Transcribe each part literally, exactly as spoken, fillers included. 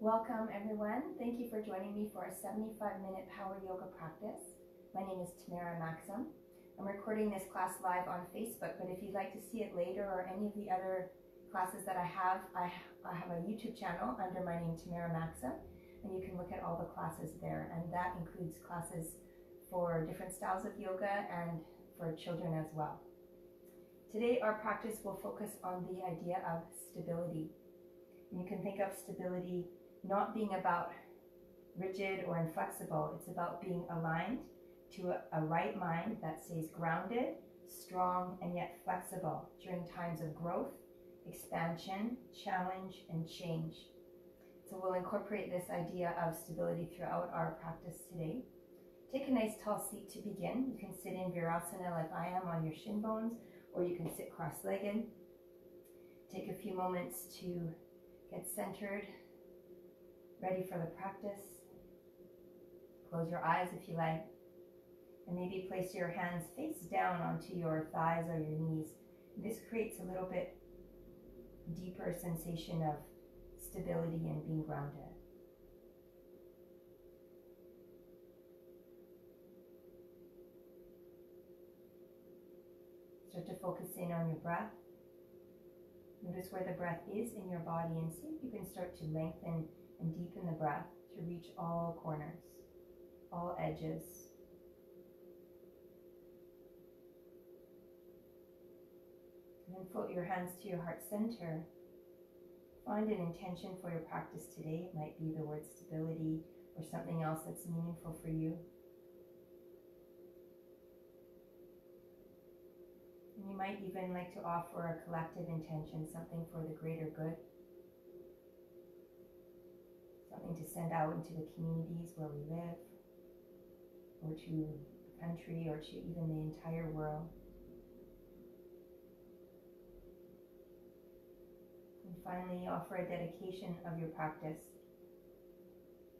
Welcome everyone. Thank you for joining me for a seventy-five minute power yoga practice. My name is Tamara Maxim. I'm recording this class live on Facebook, but if you'd like to see it later or any of the other classes that I have, I, I have a YouTube channel under my name, Tamara Maxim, and you can look at all the classes there. And that includes classes for different styles of yoga and for children as well. Today, our practice will focus on the idea of stability. And you can think of stability not being about rigid or inflexible. It's about being aligned to a, a right mind that stays grounded, strong, and yet flexible during times of growth, expansion, challenge, and change. So we'll incorporate this idea of stability throughout our practice today. Take a nice tall seat to begin. You can sit in virasana like I am on your shin bones, or you can sit cross-legged. Take a few moments to get centered, ready for the practice. Close your eyes if you like, and maybe place your hands face down onto your thighs or your knees. This creates a little bit deeper sensation of stability and being grounded. Start to focus in on your breath. Notice where the breath is in your body and see if you can start to lengthen and deepen the breath to reach all corners, all edges. And then float your hands to your heart center. Find an intention for your practice today. It might be the word stability or something else that's meaningful for you. And you might even like to offer a collective intention, something for the greater good, something to send out into the communities where we live, or to the country, or to even the entire world. And finally, offer a dedication of your practice.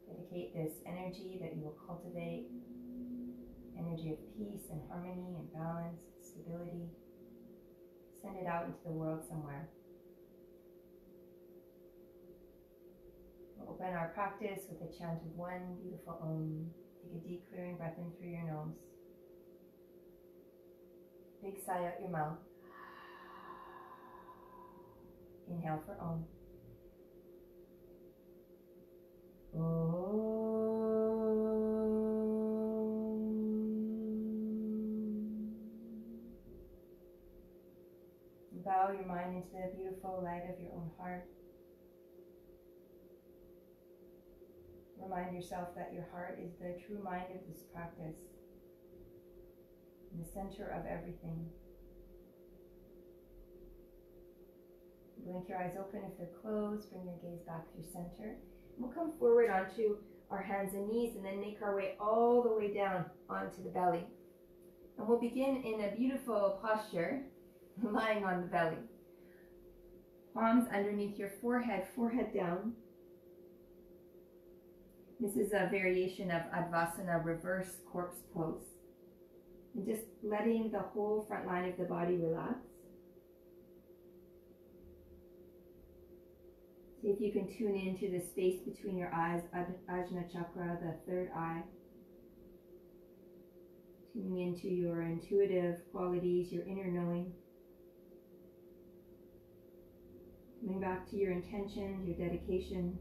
Dedicate this energy that you will cultivate, energy of peace and harmony and balance, stability. Send it out into the world somewhere. We'll open our practice with a chant of one beautiful Om. Take a deep clearing breath in through your nose. Big sigh out your mouth. Inhale for Om. Om. Bow your mind into the beautiful light of your own heart. Remind yourself that your heart is the true mind of this practice, the center of everything. Blink your eyes open if they're closed, bring your gaze back through center. We'll come forward onto our hands and knees and then make our way all the way down onto the belly. And we'll begin in a beautiful posture, lying on the belly. Palms underneath your forehead, forehead down. This is a variation of Advasana, reverse corpse pose. And just letting the whole front line of the body relax. See if you can tune into the space between your eyes, Ajna Chakra, the third eye. Tuning into your intuitive qualities, your inner knowing. Coming back to your intention, your dedication.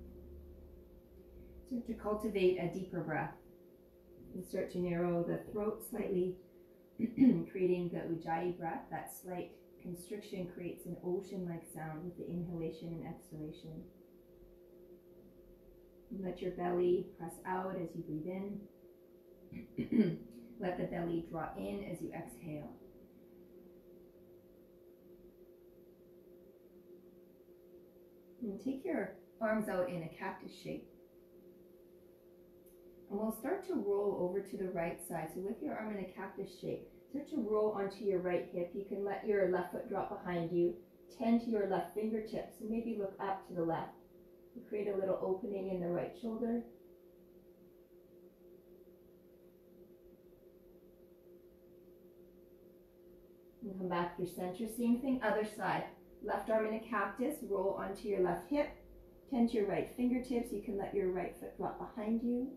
Start to cultivate a deeper breath. And start to narrow the throat slightly, creating the ujjayi breath. That slight constriction creates an ocean-like sound with the inhalation and exhalation. And let your belly press out as you breathe in. Let the belly draw in as you exhale. And take your arms out in a cactus shape. And we'll start to roll over to the right side. So with your arm in a cactus shape, start to roll onto your right hip. You can let your left foot drop behind you. Tend to your left fingertips and maybe look up to the left. You create a little opening in the right shoulder. And come back through center. Same thing, other side. Left arm in a cactus, roll onto your left hip, Tense your right fingertips. You can let your right foot drop behind you.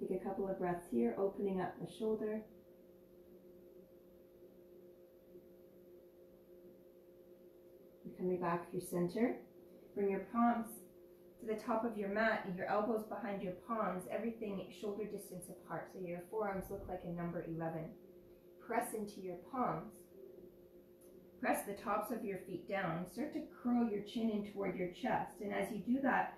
Take a couple of breaths here, opening up the shoulder. And coming back through center. Bring your palms to the top of your mat and your elbows behind your palms, everything shoulder distance apart, so your forearms look like a number eleven. Press into your palms. Press the tops of your feet down. Start to curl your chin in toward your chest, and as you do that,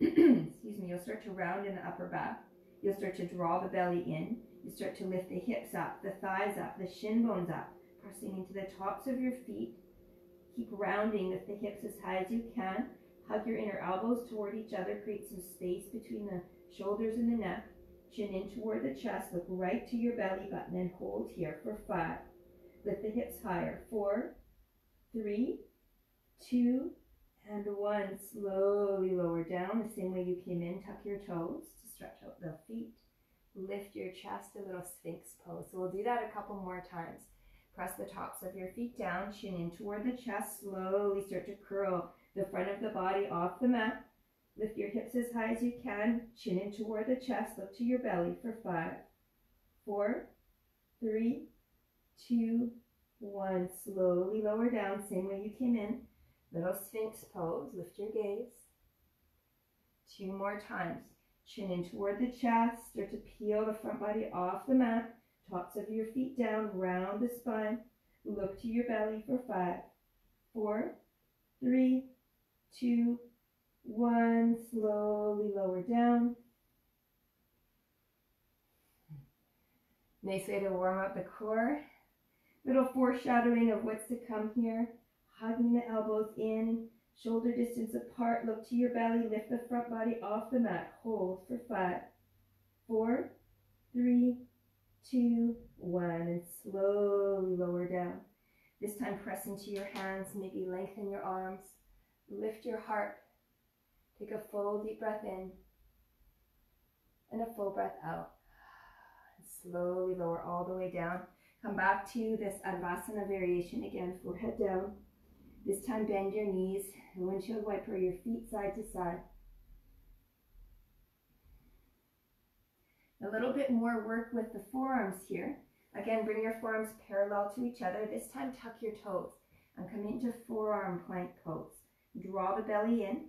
excuse me, you'll start to round in the upper back. You'll start to draw the belly in. You start to lift the hips up, the thighs up, the shin bones up, pressing into the tops of your feet. Keep rounding, lift the hips as high as you can. Hug your inner elbows toward each other. Create some space between the shoulders and the neck. Chin in toward the chest. Look right to your belly button and hold here for five. Lift the hips higher. Four, three, two, and one. Slowly lower down the same way you came in. Tuck your toes to stretch out the feet. Lift your chest, a little Sphinx pose. So we'll do that a couple more times. Press the tops of your feet down. Chin in toward the chest. Slowly start to curl the front of the body off the mat. Lift your hips as high as you can. Chin in toward the chest. Look to your belly for five, four, three, two, one. Slowly lower down, same way you came in. Little Sphinx pose. Lift your gaze. Two more times. Chin in toward the chest. Start to peel the front body off the mat. Tops of your feet down. Round the spine. Look to your belly for five, four, three, two, one. Slowly lower down. Nice way to warm up the core. Little foreshadowing of what's to come here. Hugging the elbows in, shoulder distance apart. Look to your belly. Lift the front body off the mat. Hold for five, four, three, two, one, and slowly lower down. This time press into your hands, maybe lengthen your arms, lift your heart, take a full deep breath in and a full breath out. And slowly lower all the way down. Come back to this Advasana variation again, forehead down. This time bend your knees and windshield wiper your feet side to side. A little bit more work with the forearms here. Again, bring your forearms parallel to each other. This time, tuck your toes and come into forearm plank pose. Draw the belly in.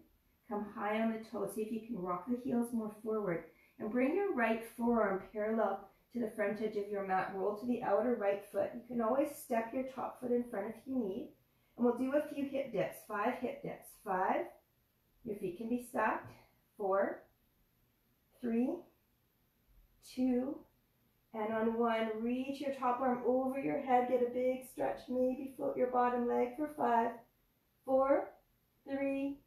Come high on the toes. See if you can rock the heels more forward. And bring your right forearm parallel to the front edge of your mat. Roll to the outer right foot. You can always step your top foot in front if you need. And we'll do a few hip dips. Five hip dips. Five. Your feet can be stacked. Four. Three. Two. And on one, reach your top arm over your head. Get a big stretch. Maybe float your bottom leg for five, four, three,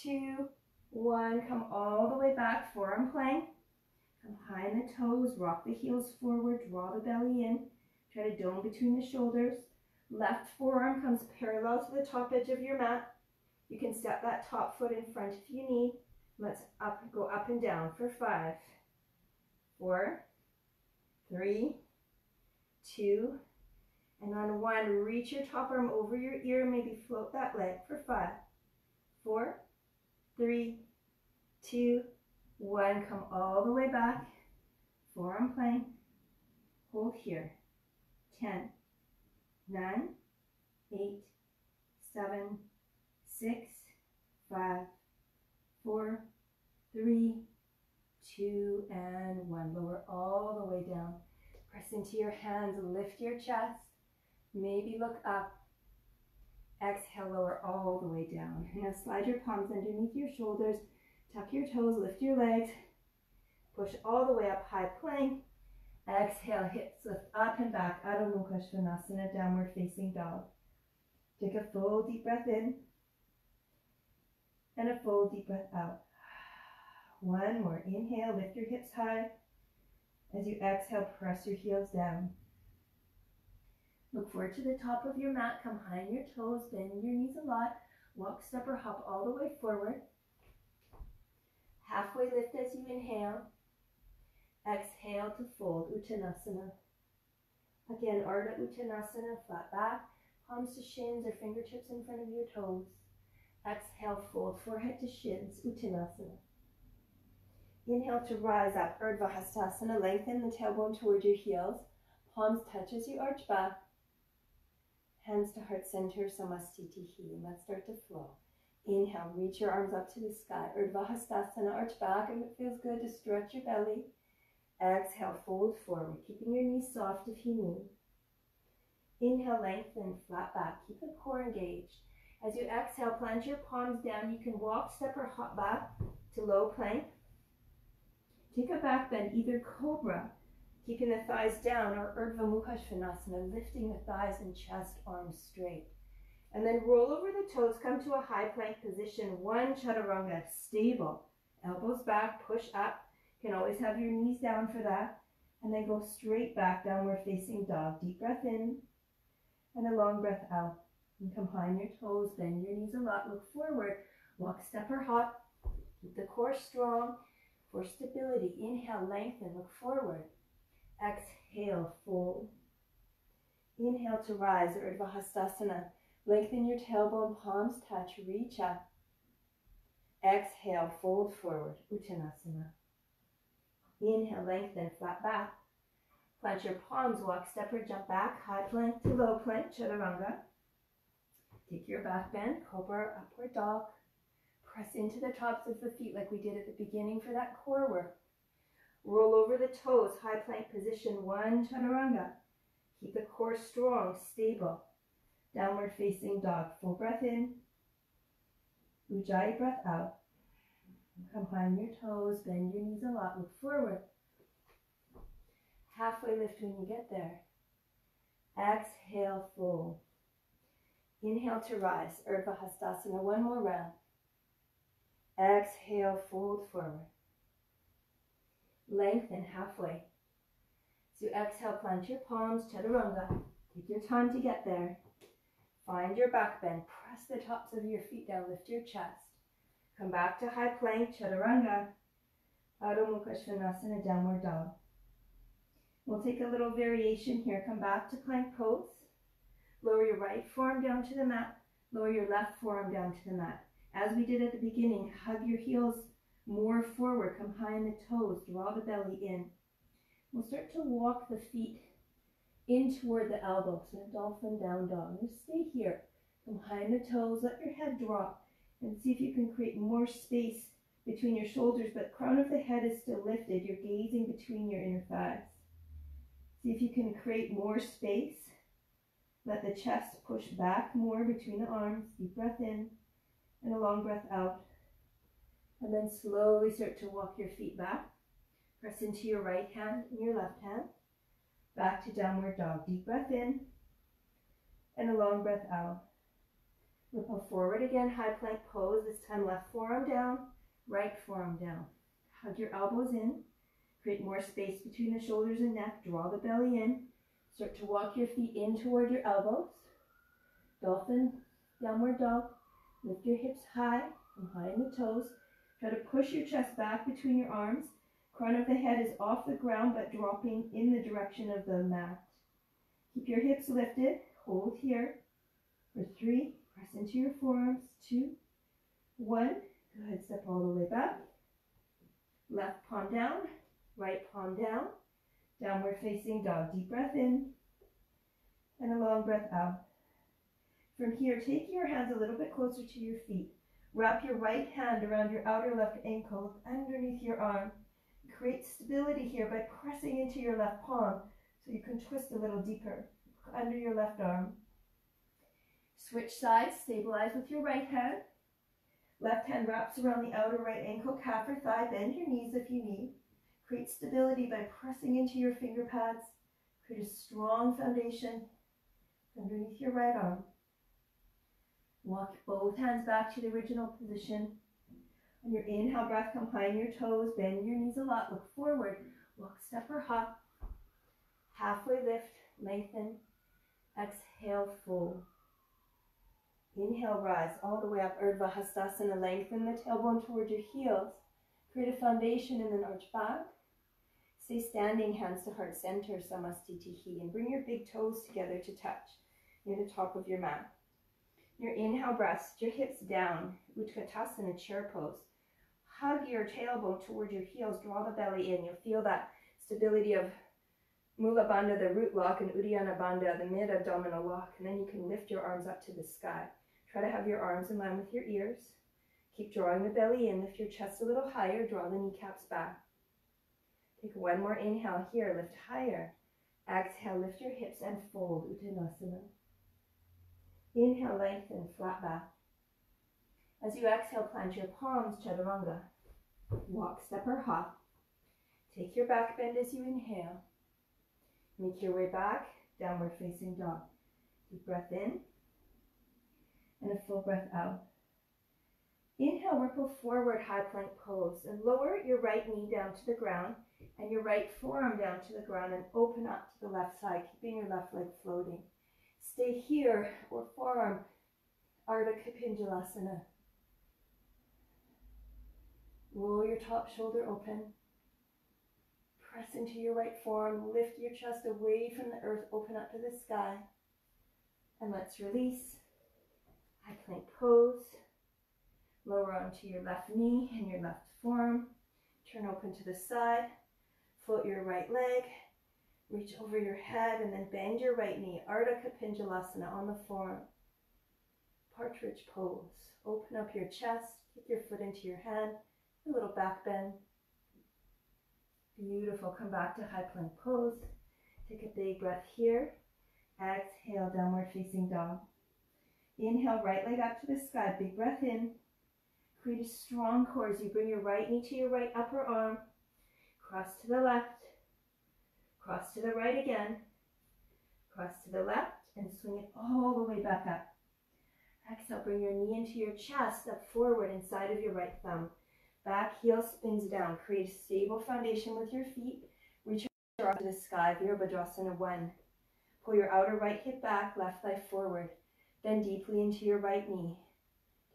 two, one. Come all the way back, forearm plank. Come high in the toes. Rock the heels forward. Draw the belly in. Try to dome between the shoulders. Left forearm comes parallel to the top edge of your mat. You can step that top foot in front if you need. Let's up, go up and down for five, four, three, two, and on one, reach your top arm over your ear, maybe float that leg for five, four, three, two, one. Come all the way back, forearm plank, hold here, ten, nine, eight, seven, six, five, four, three, two, and one. Lower all the way down. Press into your hands, lift your chest, maybe look up. Exhale, lower all the way down. Now slide your palms underneath your shoulders, tuck your toes, lift your legs, push all the way up, high plank. Exhale, hips lift up and back, Adho Mukha Svanasana, downward facing dog. Take a full deep breath in and a full deep breath out. One more. Inhale, lift your hips high. As you exhale, press your heels down. Look forward to the top of your mat. Come high on your toes. Bend your knees a lot. Walk, step, or hop all the way forward. Halfway lift as you inhale. Exhale to fold, Uttanasana. Again, Ardha Uttanasana, flat back. Palms to shins or fingertips in front of your toes. Exhale, fold forehead to shins, Uttanasana. Inhale to rise up, Urdhva Hastasana. Lengthen the tailbone towards your heels. Palms touch as you arch back. Hands to heart center, Samastitihi. Let's start to flow. Inhale, reach your arms up to the sky. Urdhva Hastasana, arch back, and it feels good to stretch your belly. Exhale, fold forward, keeping your knees soft if you need. Inhale, lengthen, flat back. Keep the core engaged. As you exhale, plant your palms down. You can walk, step, or hop back to low plank. Take a back bend, either cobra, keeping the thighs down, or Urdhva Mukha Svanasana, lifting the thighs and chest, arms straight. And then roll over the toes, come to a high plank position, one chaturanga, stable. Elbows back, push up. You can always have your knees down for that. And then go straight back, downward facing dog. Deep breath in, and a long breath out. You can combine your toes, bend your knees a lot, look forward, walk, step, or hop. Keep the core strong for stability. Inhale, lengthen, look forward. Exhale, fold. Inhale to rise, Urdhva Hastasana. Lengthen your tailbone, palms touch, reach up. Exhale, fold forward, Uttanasana. Inhale, lengthen, flat back. Plant your palms, walk, step, or jump back, high plank to low plank, chaturanga. Take your back bend, cobra, upward dog. Press into the tops of the feet like we did at the beginning for that core work. Roll over the toes, high plank position, one chaturanga. Keep the core strong, stable. Downward facing dog, full breath in. Ujjayi breath out. Combine your toes, bend your knees a lot, look forward. Halfway lift when you get there. Exhale, fold. Inhale to rise, Urdhva Hastasana, one more round. Exhale, fold forward. Lengthen halfway. As you exhale, plant your palms, chaturanga. Take your time to get there. Find your back bend, press the tops of your feet down, lift your chest. Come back to high plank, chaturanga. Adho Mukha Svanasana, downward dog. We'll take a little variation here. Come back to plank pose. Lower your right forearm down to the mat. Lower your left forearm down to the mat. As we did at the beginning, hug your heels more forward. Come high in the toes. Draw the belly in. We'll start to walk the feet in toward the elbows. So dolphin down dog. Just stay here. Come high in the toes. Let your head drop. And see if you can create more space between your shoulders, but crown of the head is still lifted. You're gazing between your inner thighs. See if you can create more space. Let the chest push back more between the arms. Deep breath in and a long breath out. And then slowly start to walk your feet back. Press into your right hand and your left hand. Back to downward dog. Deep breath in and a long breath out. Ripple forward again, high plank pose, this time left forearm down, right forearm down. Hug your elbows in, create more space between the shoulders and neck, draw the belly in, start to walk your feet in toward your elbows. Dolphin, downward dog, lift your hips high, and high in the toes. Try to push your chest back between your arms. Crown of the head is off the ground but dropping in the direction of the mat. Keep your hips lifted, hold here for three. Press into your forearms, two, one. Go ahead, step all the way back. Left palm down, right palm down. Downward facing dog, deep breath in. And a long breath out. From here, take your hands a little bit closer to your feet. Wrap your right hand around your outer left ankle, underneath your arm. Create stability here by pressing into your left palm so you can twist a little deeper under your left arm. Switch sides, stabilize with your right hand. Left hand wraps around the outer right ankle, calf or thigh, bend your knees if you need. Create stability by pressing into your finger pads. Create a strong foundation underneath your right arm. Walk both hands back to the original position. On your inhale breath, come high on your toes, bend your knees a lot, look forward. Walk, step, or hop. Halfway lift, lengthen. Exhale, fold. Inhale, rise all the way up, Urdhva Hastasana, lengthen the tailbone toward your heels. Create a foundation and then arch back. Stay standing, hands to heart center, Samastitihi, and bring your big toes together to touch. near the top of your mat. Your inhale breath, your hips down, Utkatasana chair pose. Hug your tailbone toward your heels, draw the belly in. You'll feel that stability of Mula Bandha, the root lock, and Uddiyana Bandha, the mid-abdominal lock. And then you can lift your arms up to the sky. Try to have your arms in line with your ears. Keep drawing the belly in, lift your chest a little higher, draw the kneecaps back. Take one more inhale here, lift higher. Exhale, lift your hips and fold, Uttanasana. Inhale, lengthen, flat back. As you exhale, plant your palms, chaturanga. Walk, step or hop. Take your back bend as you inhale. Make your way back, downward facing dog. Deep breath in and a full breath out. Inhale, ripple forward, high plank pose, and lower your right knee down to the ground and your right forearm down to the ground and open up to the left side, keeping your left leg floating. Stay here or forearm, Ardha Kapinjalasana. Roll your top shoulder open. Press into your right forearm, lift your chest away from the earth, open up to the sky. And let's release. High plank pose. Lower onto your left knee and your left forearm. Turn open to the side. Float your right leg. Reach over your head and then bend your right knee. Ardha Kapinjalasana on the forearm. Partridge pose. Open up your chest. Kick your foot into your hand. A little back bend. Beautiful. Come back to high plank pose. Take a big breath here. Exhale, downward facing dog. Inhale, right leg up to the sky. Big breath in. Create a strong core as you bring your right knee to your right upper arm. Cross to the left. Cross to the right again. Cross to the left and swing it all the way back up. Exhale, bring your knee into your chest, up forward inside of your right thumb. Back heel spins down. Create a stable foundation with your feet. Reach your arms to the sky, Virabhadrasana one. Pull your outer right hip back, left thigh forward. Bend deeply into your right knee.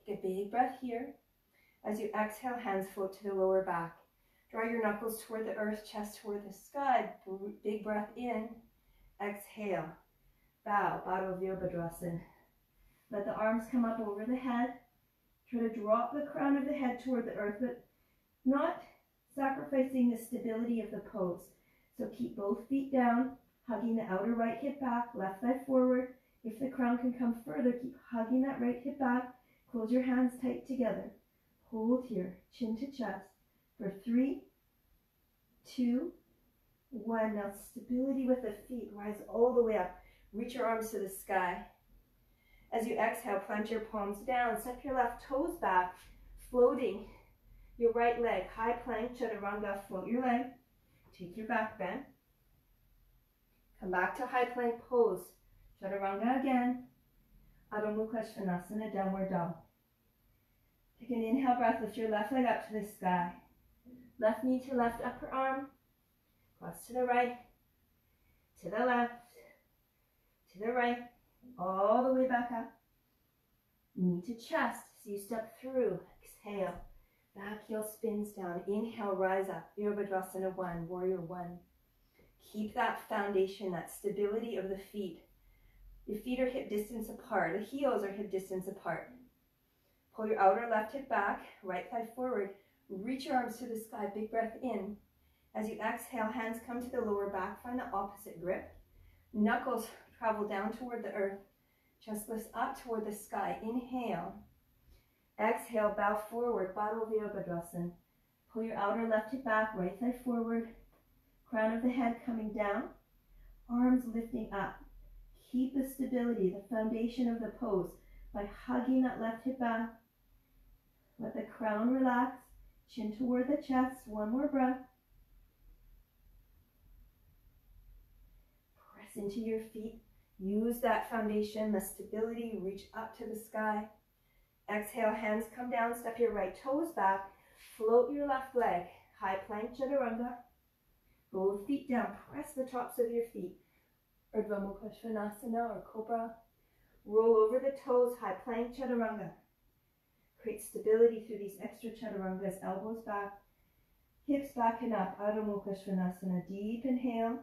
Take a big breath here. As you exhale, hands float to the lower back. Draw your knuckles toward the earth, chest toward the sky. Big breath in. Exhale. Bow, Adho Virabhadrasana. Let the arms come up over the head. Try to drop the crown of the head toward the earth, but not sacrificing the stability of the pose. So keep both feet down, hugging the outer right hip back, left thigh forward. If the crown can come further, keep hugging that right hip back. Close your hands tight together. Hold here, chin to chest for three, two, one. Now stability with the feet. Rise all the way up. Reach your arms to the sky. As you exhale, plant your palms down. Step your left toes back, floating your right leg. High plank, chaturanga, float your leg. Take your back bend. Come back to high plank pose. Chaturanga again. Adho Mukha Svanasana, downward dog. Take an inhale breath, lift your left leg up to the sky. Left knee to left upper arm. Cross to the right, to the left, to the right. All the way back up. Knee to chest. So you step through. Exhale. Back heel spins down. Inhale, rise up. Virabhadrasana one, warrior one. Keep that foundation, that stability of the feet. Your feet are hip distance apart. The heels are hip distance apart. Pull your outer left hip back, right thigh forward. Reach your arms to the sky. Big breath in. As you exhale, hands come to the lower back. Find the opposite grip. Knuckles travel down toward the earth, chest lifts up toward the sky. Inhale, exhale, bow forward, Adho Virabhadrasana. Pull your outer left hip back, right thigh forward, crown of the head coming down, arms lifting up. Keep the stability, the foundation of the pose by hugging that left hip back. Let the crown relax, chin toward the chest. One more breath. Press into your feet. Use that foundation, the stability, reach up to the sky. Exhale, hands come down, step your right toes back, float your left leg, high plank, chaturanga. Both feet down, press the tops of your feet. Urdhva Mukha Svanasana or cobra. Roll over the toes, high plank, chaturanga. Create stability through these extra chaturangas, elbows back, hips back and up, Adho Mukha Svanasana. Deep inhale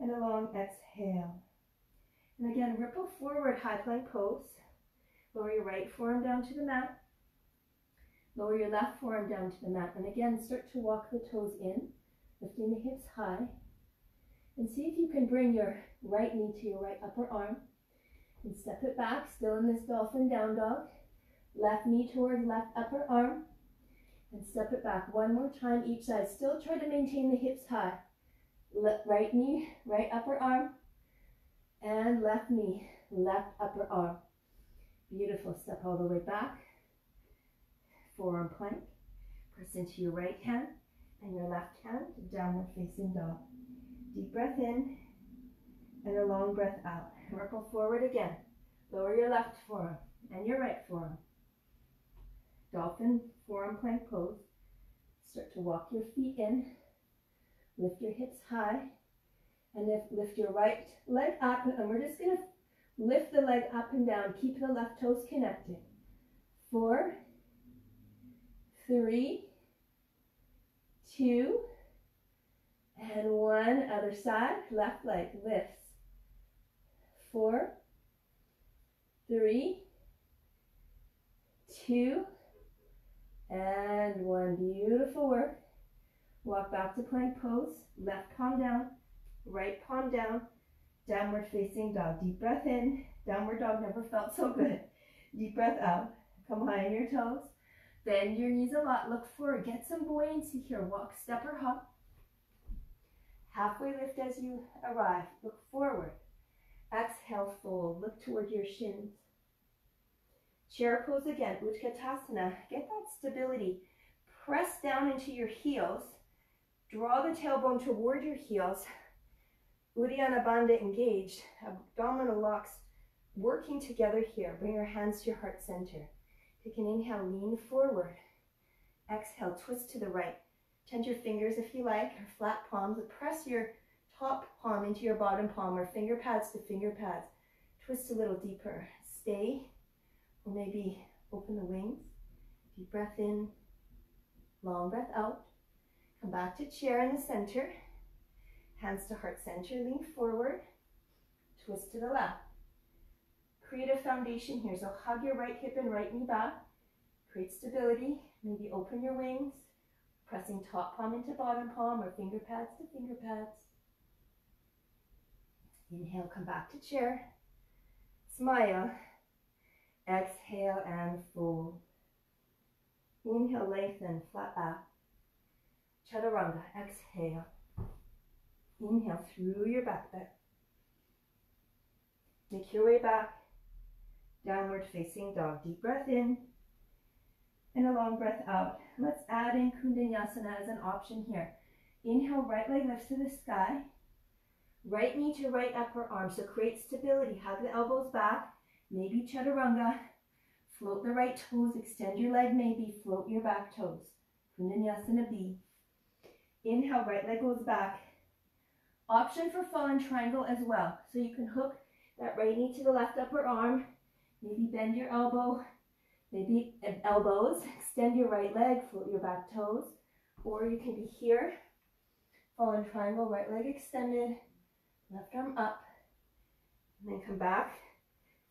and a long exhale. And again, ripple forward, high plank pose. Lower your right forearm down to the mat. Lower your left forearm down to the mat. And again, start to walk the toes in, lifting the hips high. And see if you can bring your right knee to your right upper arm. And step it back, still in this dolphin down dog. Left knee towards left upper arm. And step it back one more time each side. Still try to maintain the hips high. Le- right knee, right upper arm. And left knee, left upper arm. Beautiful. Step all the way back. Forearm plank. Press into your right hand and your left hand. Downward facing dog. Deep breath in and a long breath out. Ripple forward again. Lower your left forearm and your right forearm. Dolphin forearm plank pose. Start to walk your feet in. Lift your hips high. And lift, lift your right leg up, and we're just going to lift the leg up and down. Keep the left toes connected. Four, three, two, and one. Other side, left leg lifts. Four, three, two, and one. Beautiful work. Walk back to plank pose. Left palm down. Right palm down, downward facing dog. Deep breath in, downward dog never felt so good. Deep breath out, come high on your toes. Bend your knees a lot, look forward, get some buoyancy here. Walk, step or hop. Halfway lift as you arrive, look forward. Exhale, fold, look toward your shins. Chair pose again, Utkatasana. Get that stability. Press down into your heels. Draw the tailbone toward your heels. Uddiyana Bandha engaged, abdominal locks working together here. Bring your hands to your heart center. Take an inhale, lean forward. Exhale, twist to the right. Tend your fingers if you like, or flat palms. Press your top palm into your bottom palm, or finger pads to finger pads. Twist a little deeper. Stay, or maybe open the wings. Deep breath in, long breath out. Come back to chair in the center. Hands to heart center, lean forward, twist to the left. Create a foundation here, so hug your right hip and right knee back. Create stability, maybe open your wings, pressing top palm into bottom palm or finger pads to finger pads. Inhale, come back to chair. Smile, exhale and fold. Inhale, lengthen, flat back. Chaturanga, exhale. Inhale through your back bend. Make your way back. Downward facing dog. Deep breath in and a long breath out. Let's add in kundanyasana as an option here. Inhale, right leg lifts to the sky. Right knee to right upper arm. So create stability. Hug the elbows back. Maybe chaturanga. Float the right toes. Extend your leg maybe. Float your back toes. Kundanyasana B. Inhale, right leg goes back. Option for fallen triangle as well. So you can hook that right knee to the left upper arm, maybe bend your elbow, maybe elbows, extend your right leg, float your back toes, or you can be here, fallen triangle, right leg extended, left arm up, and then come back,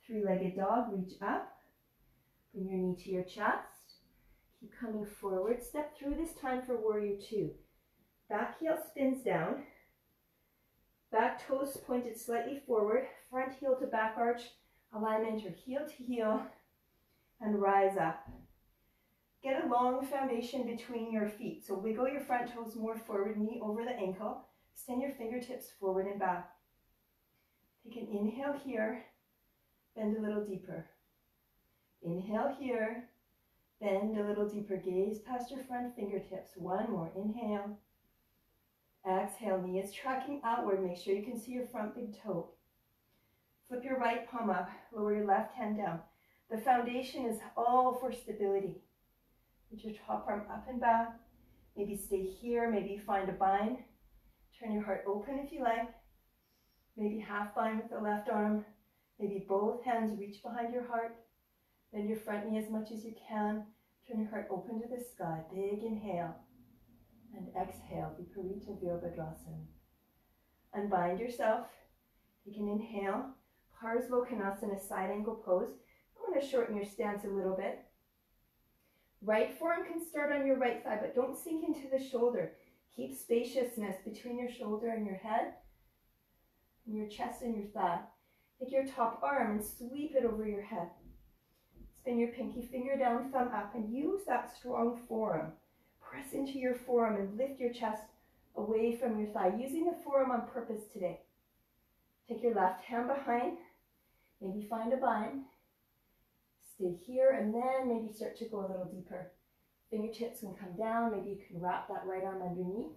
three-legged dog, reach up, bring your knee to your chest, keep coming forward, step through this time for warrior two. Back heel spins down. Back toes pointed slightly forward, front heel to back arch, alignment or heel to heel, and rise up. Get a long foundation between your feet. So wiggle your front toes more forward, knee over the ankle. Extend your fingertips forward and back. Take an inhale here, bend a little deeper. Inhale here, bend a little deeper. Gaze past your front fingertips. One more, inhale. Exhale, knee is tracking outward. Make sure you can see your front big toe. Flip your right palm up. Lower your left hand down. The foundation is all for stability. Put your top arm up and back. Maybe stay here. Maybe find a bind. Turn your heart open if you like. Maybe half bind with the left arm. Maybe both hands reach behind your heart. Bend your front knee as much as you can. Turn your heart open to the sky. Big inhale. And exhale, Viparita Virabhadrasana. Unbind yourself. Take an inhale. Parsvokhanasana, side angle pose. I'm going to shorten your stance a little bit. Right forearm can start on your right thigh, but don't sink into the shoulder. Keep spaciousness between your shoulder and your head, and your chest and your thigh. Take your top arm and sweep it over your head. Spin your pinky finger down, thumb up, and use that strong forearm. Press into your forearm and lift your chest away from your thigh, using the forearm on purpose today. Take your left hand behind, maybe find a bind. Stay here, and then maybe start to go a little deeper. Fingertips can come down, maybe you can wrap that right arm underneath,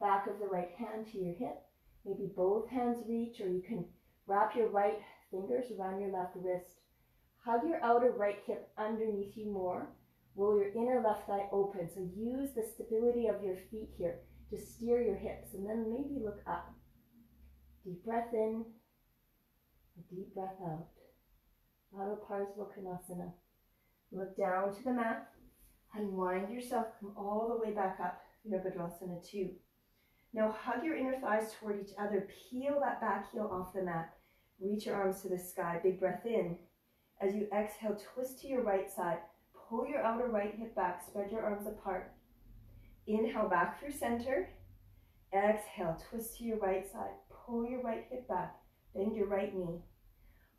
back of the right hand to your hip. Maybe both hands reach, or you can wrap your right fingers around your left wrist. Hug your outer right hip underneath you more. Roll your inner left thigh open, so use the stability of your feet here to steer your hips, and then maybe look up. Deep breath in, deep breath out. Adho Parsvokhanasana. Look down to the mat. Unwind yourself, come all the way back up. Virabhadrasana two. Now hug your inner thighs toward each other. Peel that back heel off the mat. Reach your arms to the sky. Big breath in. As you exhale, twist to your right side. Pull your outer right hip back. Spread your arms apart. Inhale back through center. Exhale, twist to your right side. Pull your right hip back. Bend your right knee.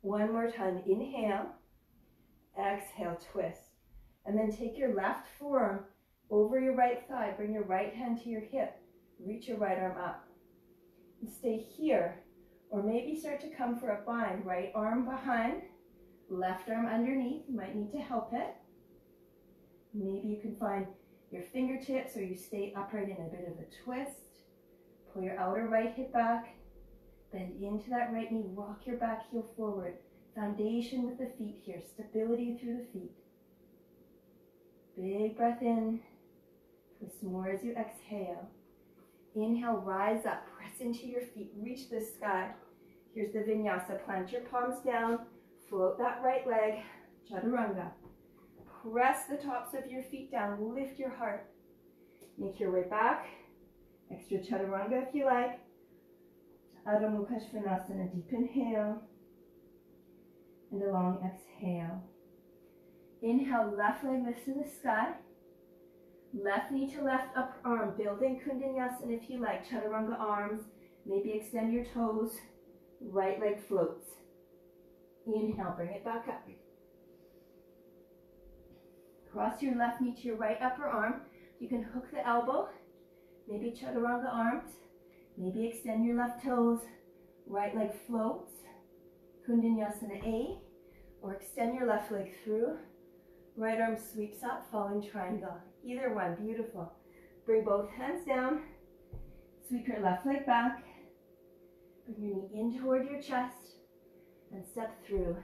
One more time. Inhale. Exhale, twist. And then take your left forearm over your right thigh. Bring your right hand to your hip. Reach your right arm up. And stay here. Or maybe start to come for a bind. Right arm behind. Left arm underneath. You might need to help it. Maybe you can find your fingertips, or you stay upright in a bit of a twist. Pull your outer right hip back. Bend into that right knee. Rock your back heel forward. Foundation with the feet here. Stability through the feet. Big breath in. Twist more as you exhale. Inhale, rise up. Press into your feet. Reach the sky. Here's the vinyasa. Plant your palms down. Float that right leg. Chaturanga. Press the tops of your feet down. Lift your heart. Make your way back. Extra chaturanga if you like. Adho Mukha Svanasana. Deep inhale. And a long exhale. Inhale, left leg lifts to the sky. Left knee to left upper arm. Building kundanyasana if you like. Chaturanga arms. Maybe extend your toes. Right leg floats. Inhale, bring it back up. Cross your left knee to your right upper arm. You can hook the elbow. Maybe chaturanga arms. Maybe extend your left toes. Right leg floats. Kundanyasana A. Or extend your left leg through. Right arm sweeps up, falling triangle. Either one, beautiful. Bring both hands down. Sweep your left leg back. Bring your knee in toward your chest. And step through.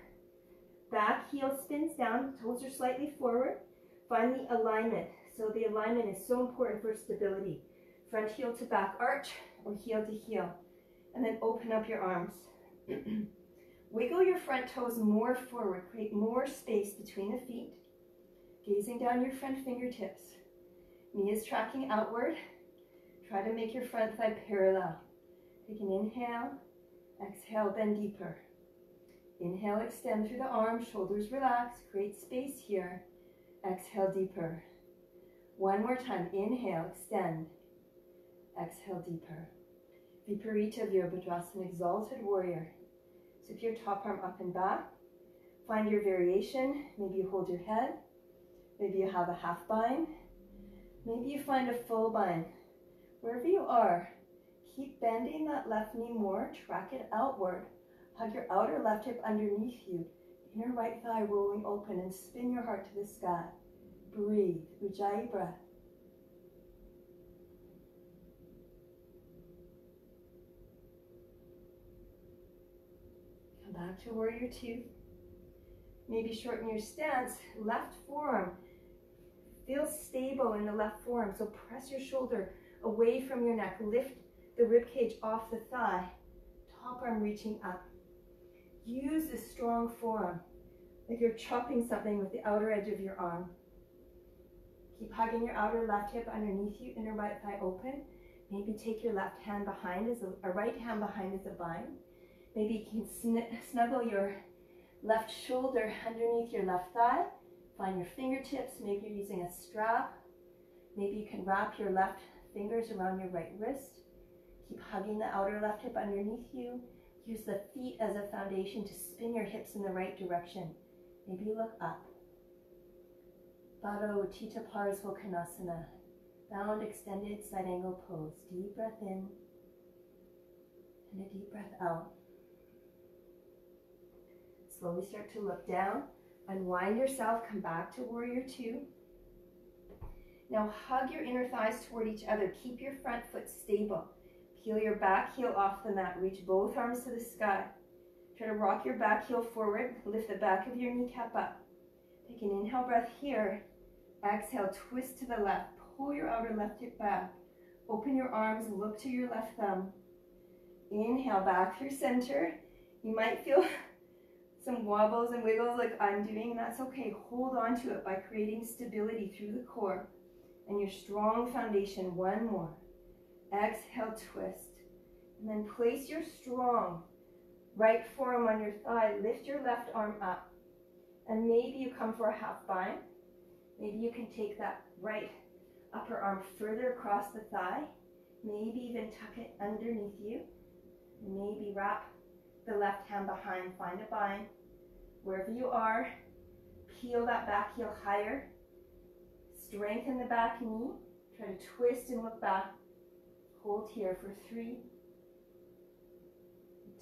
Back heel spins down. Toes are slightly forward. Find the alignment. So the alignment is so important for stability. Front heel to back arch, or heel to heel. And then open up your arms. Wiggle your front toes more forward. Create more space between the feet. Gazing down your front fingertips. Knee is tracking outward. Try to make your front thigh parallel. Take an inhale. Exhale, bend deeper. Inhale, extend through the arm. Shoulders relax. Create space here. Exhale, deeper. One more time. Inhale, extend. Exhale, deeper. Viparita Virabhadrasana, exalted warrior. Sweep your top arm up and back. Find your variation. Maybe you hold your head. Maybe you have a half bind. Maybe you find a full bind. Wherever you are, keep bending that left knee more. Track it outward. Hug your outer left hip underneath you. Inner right thigh rolling open, and spin your heart to the sky. Breathe. Ujjayi breath. Come back to warrior two. Maybe shorten your stance. Left forearm. Feel stable in the left forearm. So press your shoulder away from your neck. Lift the ribcage off the thigh. Top arm reaching up. Use a strong forearm. Like you're chopping something with the outer edge of your arm. Keep hugging your outer left hip underneath you. Inner right thigh open. Maybe take your left hand behind as a, a right hand behind as a bind. Maybe you can snuggle your left shoulder underneath your left thigh. Find your fingertips. Maybe you're using a strap. Maybe you can wrap your left fingers around your right wrist. Keep hugging the outer left hip underneath you. Use the feet as a foundation to spin your hips in the right direction. Maybe look up. Baddha Uttita Parsvokanasana. Bound, extended, side angle pose. Deep breath in and a deep breath out. Slowly start to look down. Unwind yourself. Come back to warrior two. Now hug your inner thighs toward each other. Keep your front foot stable. Peel your back heel off the mat. Reach both arms to the sky. Try to rock your back heel forward. Lift the back of your kneecap up. Take an inhale breath here. Exhale, twist to the left. Pull your outer left hip back. Open your arms. Look to your left thumb. Inhale, back through center. You might feel some wobbles and wiggles like I'm doing. That's okay. Hold on to it by creating stability through the core and your strong foundation. One more. Exhale, twist. And then place your strong right forearm on your thigh. Lift your left arm up. And maybe you come for a half bind. Maybe you can take that right upper arm further across the thigh. Maybe even tuck it underneath you. Maybe wrap the left hand behind. Find a bind. Wherever you are, peel that back heel higher. Strengthen the back knee. Try to twist and look back. Hold here for three,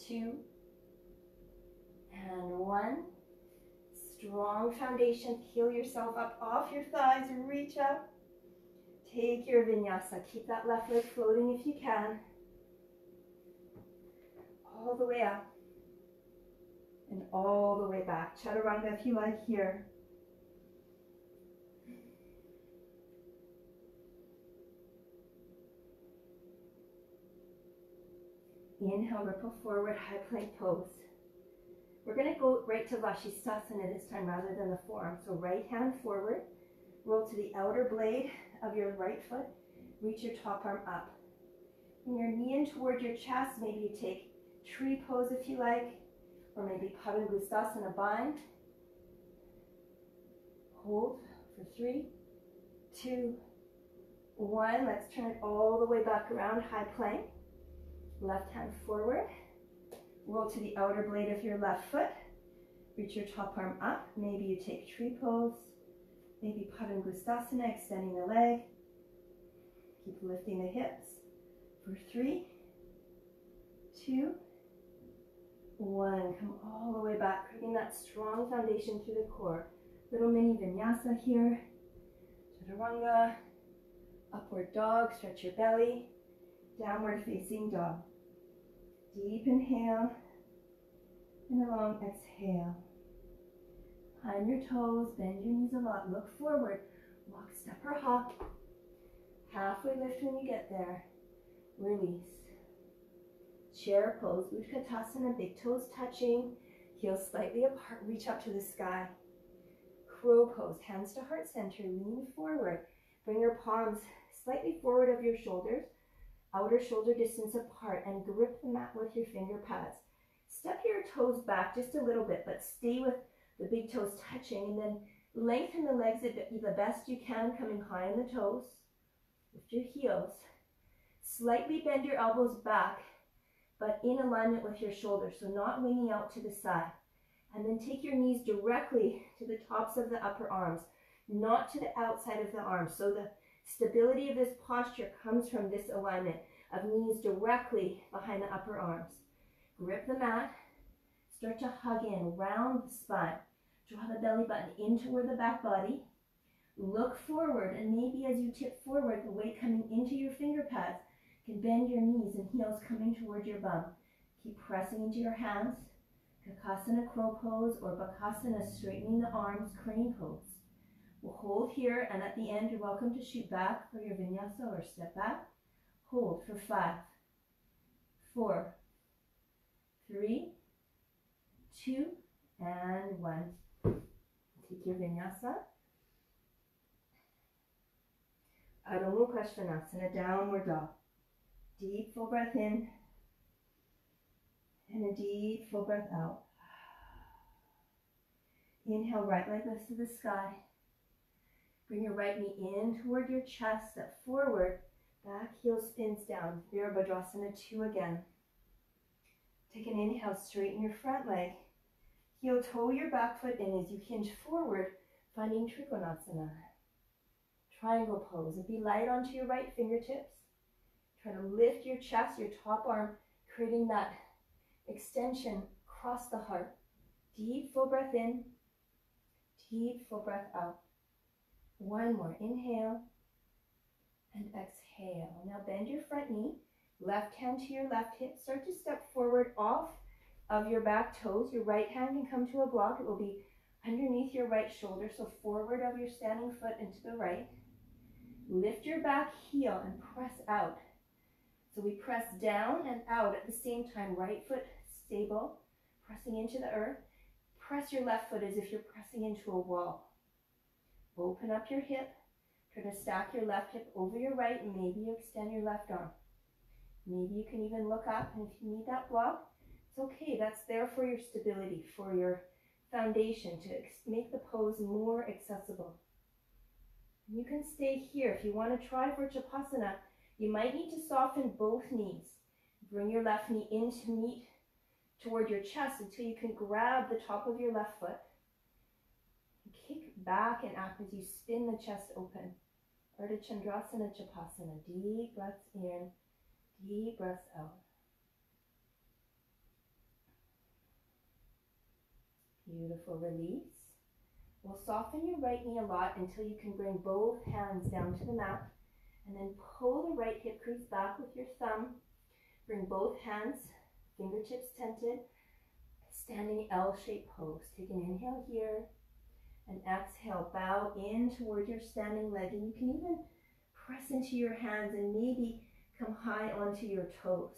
two, and one. Strong foundation. Peel yourself up off your thighs. Reach up. Take your vinyasa. Keep that left leg floating if you can. All the way up and all the way back. Chaturanga if you like here. Inhale, ripple forward, high plank pose. We're going to go right to Vashisthasana this time rather than the forearm. So right hand forward, roll to the outer blade of your right foot, reach your top arm up. Bring your knee in toward your chest. Maybe you take tree pose if you like, or maybe Padangusthasana bind. Hold for three, two, one. Let's turn it all the way back around, high plank. Left hand forward, roll to the outer blade of your left foot, reach your top arm up. Maybe you take tree pose, maybe Padangusthasana, extending the leg. Keep lifting the hips for three, two, one. Come all the way back, creating that strong foundation through the core. Little mini vinyasa here. Chaturanga, upward dog, stretch your belly, downward facing dog. Deep inhale and a long exhale. Climb your toes, bend your knees a lot, look forward, walk, step or hop. Halfway lift when you get there. Release. Chair pose, Utkatasana, big toes touching, heels slightly apart, reach up to the sky. Crow pose, hands to heart center, lean forward. Bring your palms slightly forward of your shoulders, outer shoulder distance apart, and grip the mat with your finger pads. Step your toes back just a little bit, but stay with the big toes touching, and then lengthen the legs the best you can, coming high on the toes. Lift your heels. Slightly bend your elbows back, but in alignment with your shoulders, so not winging out to the side. And then take your knees directly to the tops of the upper arms, not to the outside of the arms. So the stability of this posture comes from this alignment of knees directly behind the upper arms. Grip the mat, start to hug in, round the spine, draw the belly button in toward the back body, look forward, and maybe as you tip forward, the weight coming into your finger pads can bend your knees and heels coming toward your bum. Keep pressing into your hands, Kakasana crow pose or Bakasana, straightening the arms, crane pose. We'll hold here, and at the end, you're welcome to shoot back for your vinyasa or step back. Hold for five, four, three, two, and one. Take your vinyasa. Adho Mukha Svanasana, downward dog. Deep full breath in and a deep full breath out. Inhale, right leg lifts to the sky. Bring your right knee in toward your chest, step forward, back heel spins down, Virabhadrasana two again. Take an inhale, straighten your front leg, heel toe your back foot in as you hinge forward, finding Trikonasana. Triangle pose, and be light onto your right fingertips. Try to lift your chest, your top arm, creating that extension across the heart. Deep full breath in, deep full breath out. One more, inhale and exhale. Now bend your front knee, left hand to your left hip. Start to step forward off of your back toes. Your right hand can come to a block. It will be underneath your right shoulder, so forward of your standing foot and to the right. Lift your back heel and press out. So we press down and out at the same time. Right foot stable, pressing into the earth. Press your left foot as if you're pressing into a wall. Open up your hip. Try to stack your left hip over your right, and maybe you extend your left arm. Maybe you can even look up, and if you need that block, it's okay. That's there for your stability, for your foundation, to make the pose more accessible. You can stay here. If you want to try Virabhadrasana, you might need to soften both knees. Bring your left knee in to meet toward your chest until you can grab the top of your left foot. Kick back and up as you spin the chest open. Ardha Chandrasana Chapasana. Deep breaths in, deep breaths out. Beautiful, release. We'll soften your right knee a lot until you can bring both hands down to the mat, and then pull the right hip crease back with your thumb. Bring both hands, fingertips tented, standing L-shaped pose. Take an inhale here, and exhale, bow in toward your standing leg, and you can even press into your hands and maybe come high onto your toes.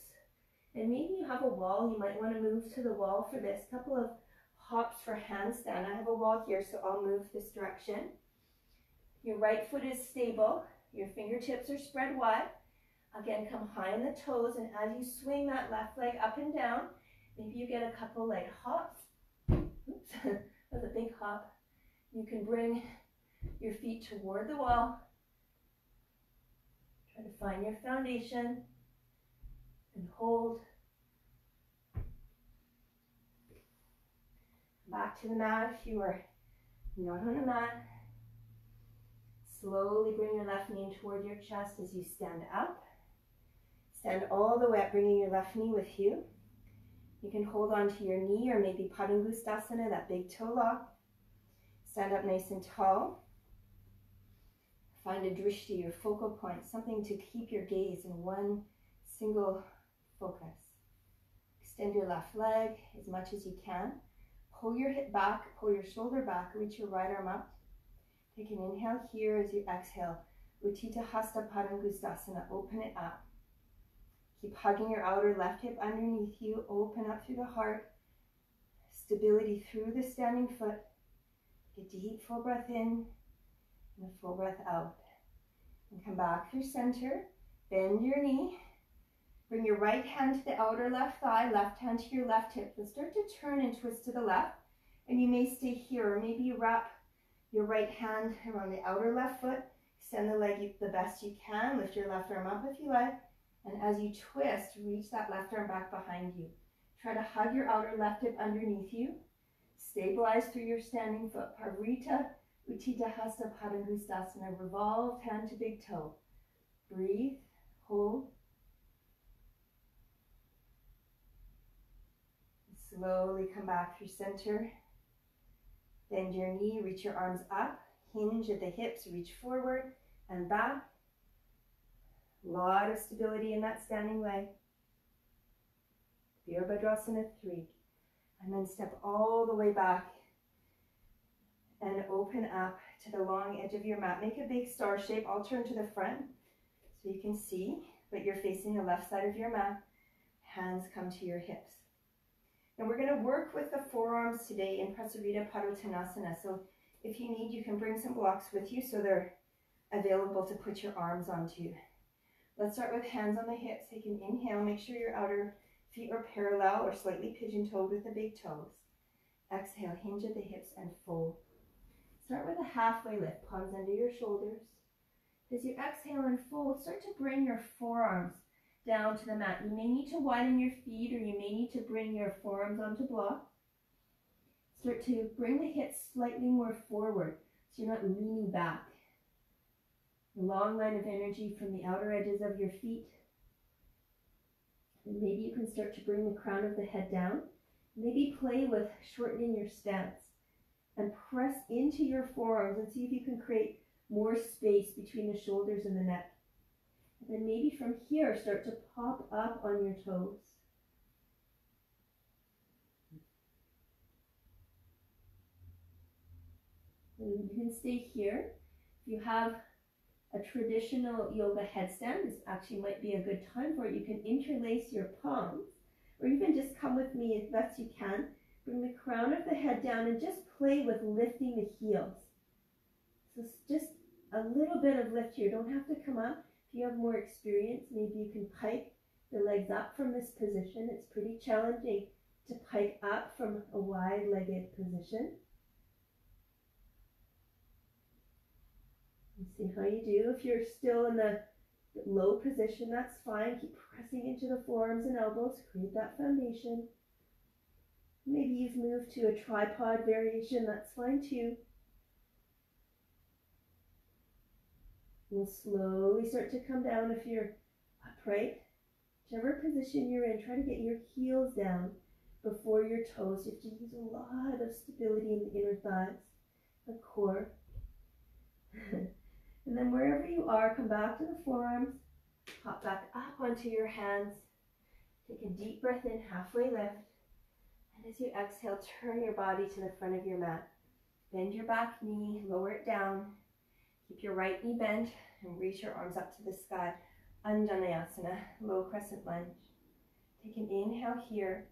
And maybe you have a wall, you might want to move to the wall for this. A couple of hops for handstand. I have a wall here, so I'll move this direction. Your right foot is stable, your fingertips are spread wide. Again, come high on the toes, and as you swing that left leg up and down, maybe you get a couple light hops. Oops, that was a big hop. You can bring your feet toward the wall. Try to find your foundation and hold. Back to the mat if you are not on the mat. Slowly bring your left knee in toward your chest as you stand up. Stand all the way up, bringing your left knee with you. You can hold onto your knee or maybe Padangusthasana, that big toe lock. Stand up nice and tall. Find a drishti, your focal point, something to keep your gaze in one single focus. Extend your left leg as much as you can. Pull your hip back, pull your shoulder back, reach your right arm up. Take an inhale here as you exhale. Uttita Hasta Padangusthasana, open it up. Keep hugging your outer left hip underneath you, open up through the heart. Stability through the standing foot. Get deep full breath in and a full breath out. And come back through center. Bend your knee. Bring your right hand to the outer left thigh, left hand to your left hip. And start to turn and twist to the left. And you may stay here, or maybe you wrap your right hand around the outer left foot. Extend the leg the best you can. Lift your left arm up if you like. And as you twist, reach that left arm back behind you. Try to hug your outer left hip underneath you. Stabilize through your standing foot. Parvrita Uttita Hasta Padangusthasana. Revolve hand to big toe. Breathe. Hold. And slowly come back through center. Bend your knee. Reach your arms up. Hinge at the hips. Reach forward and back. A lot of stability in that standing leg. Virabhadrasana three. And then step all the way back and open up to the long edge of your mat. Make a big star shape. I'll turn to the front so you can see, but you're facing the left side of your mat. Hands come to your hips. And we're going to work with the forearms today in Prasarita Padottanasana. So if you need, you can bring some blocks with you so they're available to put your arms onto. Let's start with hands on the hips. Take an inhale. Make sure your outer Feet are parallel or slightly pigeon-toed with the big toes. Exhale, hinge at the hips and fold. Start with a halfway lift, palms under your shoulders. As you exhale and fold, start to bring your forearms down to the mat. You may need to widen your feet, or you may need to bring your forearms onto block. Start to bring the hips slightly more forward, so you're not leaning back. A long line of energy from the outer edges of your feet. And maybe you can start to bring the crown of the head down. Maybe play with shortening your stance and press into your forearms and see if you can create more space between the shoulders and the neck. And then maybe from here, start to pop up on your toes. And you can stay here. If you have a traditional yoga headstand, this actually might be a good time for it. You can interlace your palms, or even just come with me as best you can. Bring the crown of the head down and just play with lifting the heels. So just a little bit of lift here. You don't have to come up. If you have more experience, maybe you can pike the legs up from this position. It's pretty challenging to pike up from a wide-legged position. And see how you do. If you're still in the low position, that's fine. Keep pressing into the forearms and elbows. Create that foundation. Maybe you've moved to a tripod variation. That's fine too. We'll slowly start to come down if you're upright. Whichever position you're in, try to get your heels down before your toes. You have to use a lot of stability in the inner thighs, the core. And then wherever you are, come back to the forearms, hop back up onto your hands. Take a deep breath in, halfway lift. And as you exhale, turn your body to the front of your mat. Bend your back knee, lower it down. Keep your right knee bent and reach your arms up to the sky. Anjaneyasana, low crescent lunge. Take an inhale here.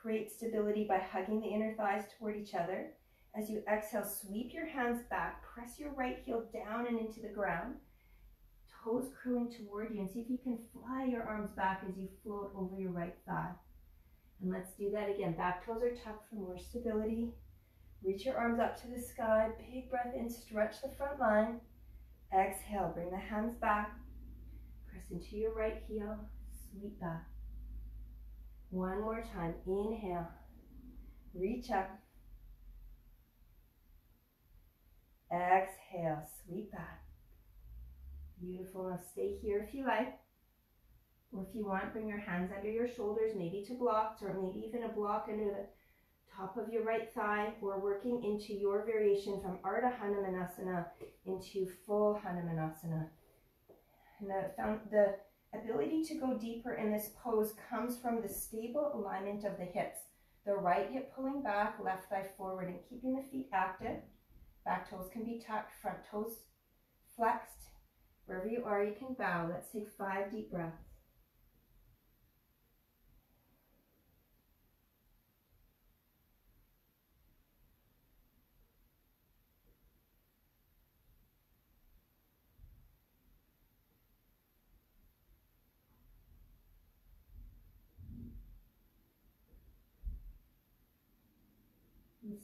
Create stability by hugging the inner thighs toward each other. As you exhale, sweep your hands back. Press your right heel down and into the ground. Toes curling toward you, and see if you can fly your arms back as you float over your right thigh. And let's do that again. Back toes are tucked for more stability. Reach your arms up to the sky. Big breath in, stretch the front line. Exhale, bring the hands back. Press into your right heel, sweep back. One more time, inhale. Reach up. Exhale, sweep back. Beautiful, now stay here if you like. Or if you want, bring your hands under your shoulders, maybe to blocks, or maybe even a block under the top of your right thigh. We're working into your variation from Ardha Hanumanasana into full Hanumanasana. And the, the ability to go deeper in this pose comes from the stable alignment of the hips. The right hip pulling back, left thigh forward, and keeping the feet active. Back toes can be tucked, front toes flexed. Wherever you are, you can bow. Let's take five deep breaths.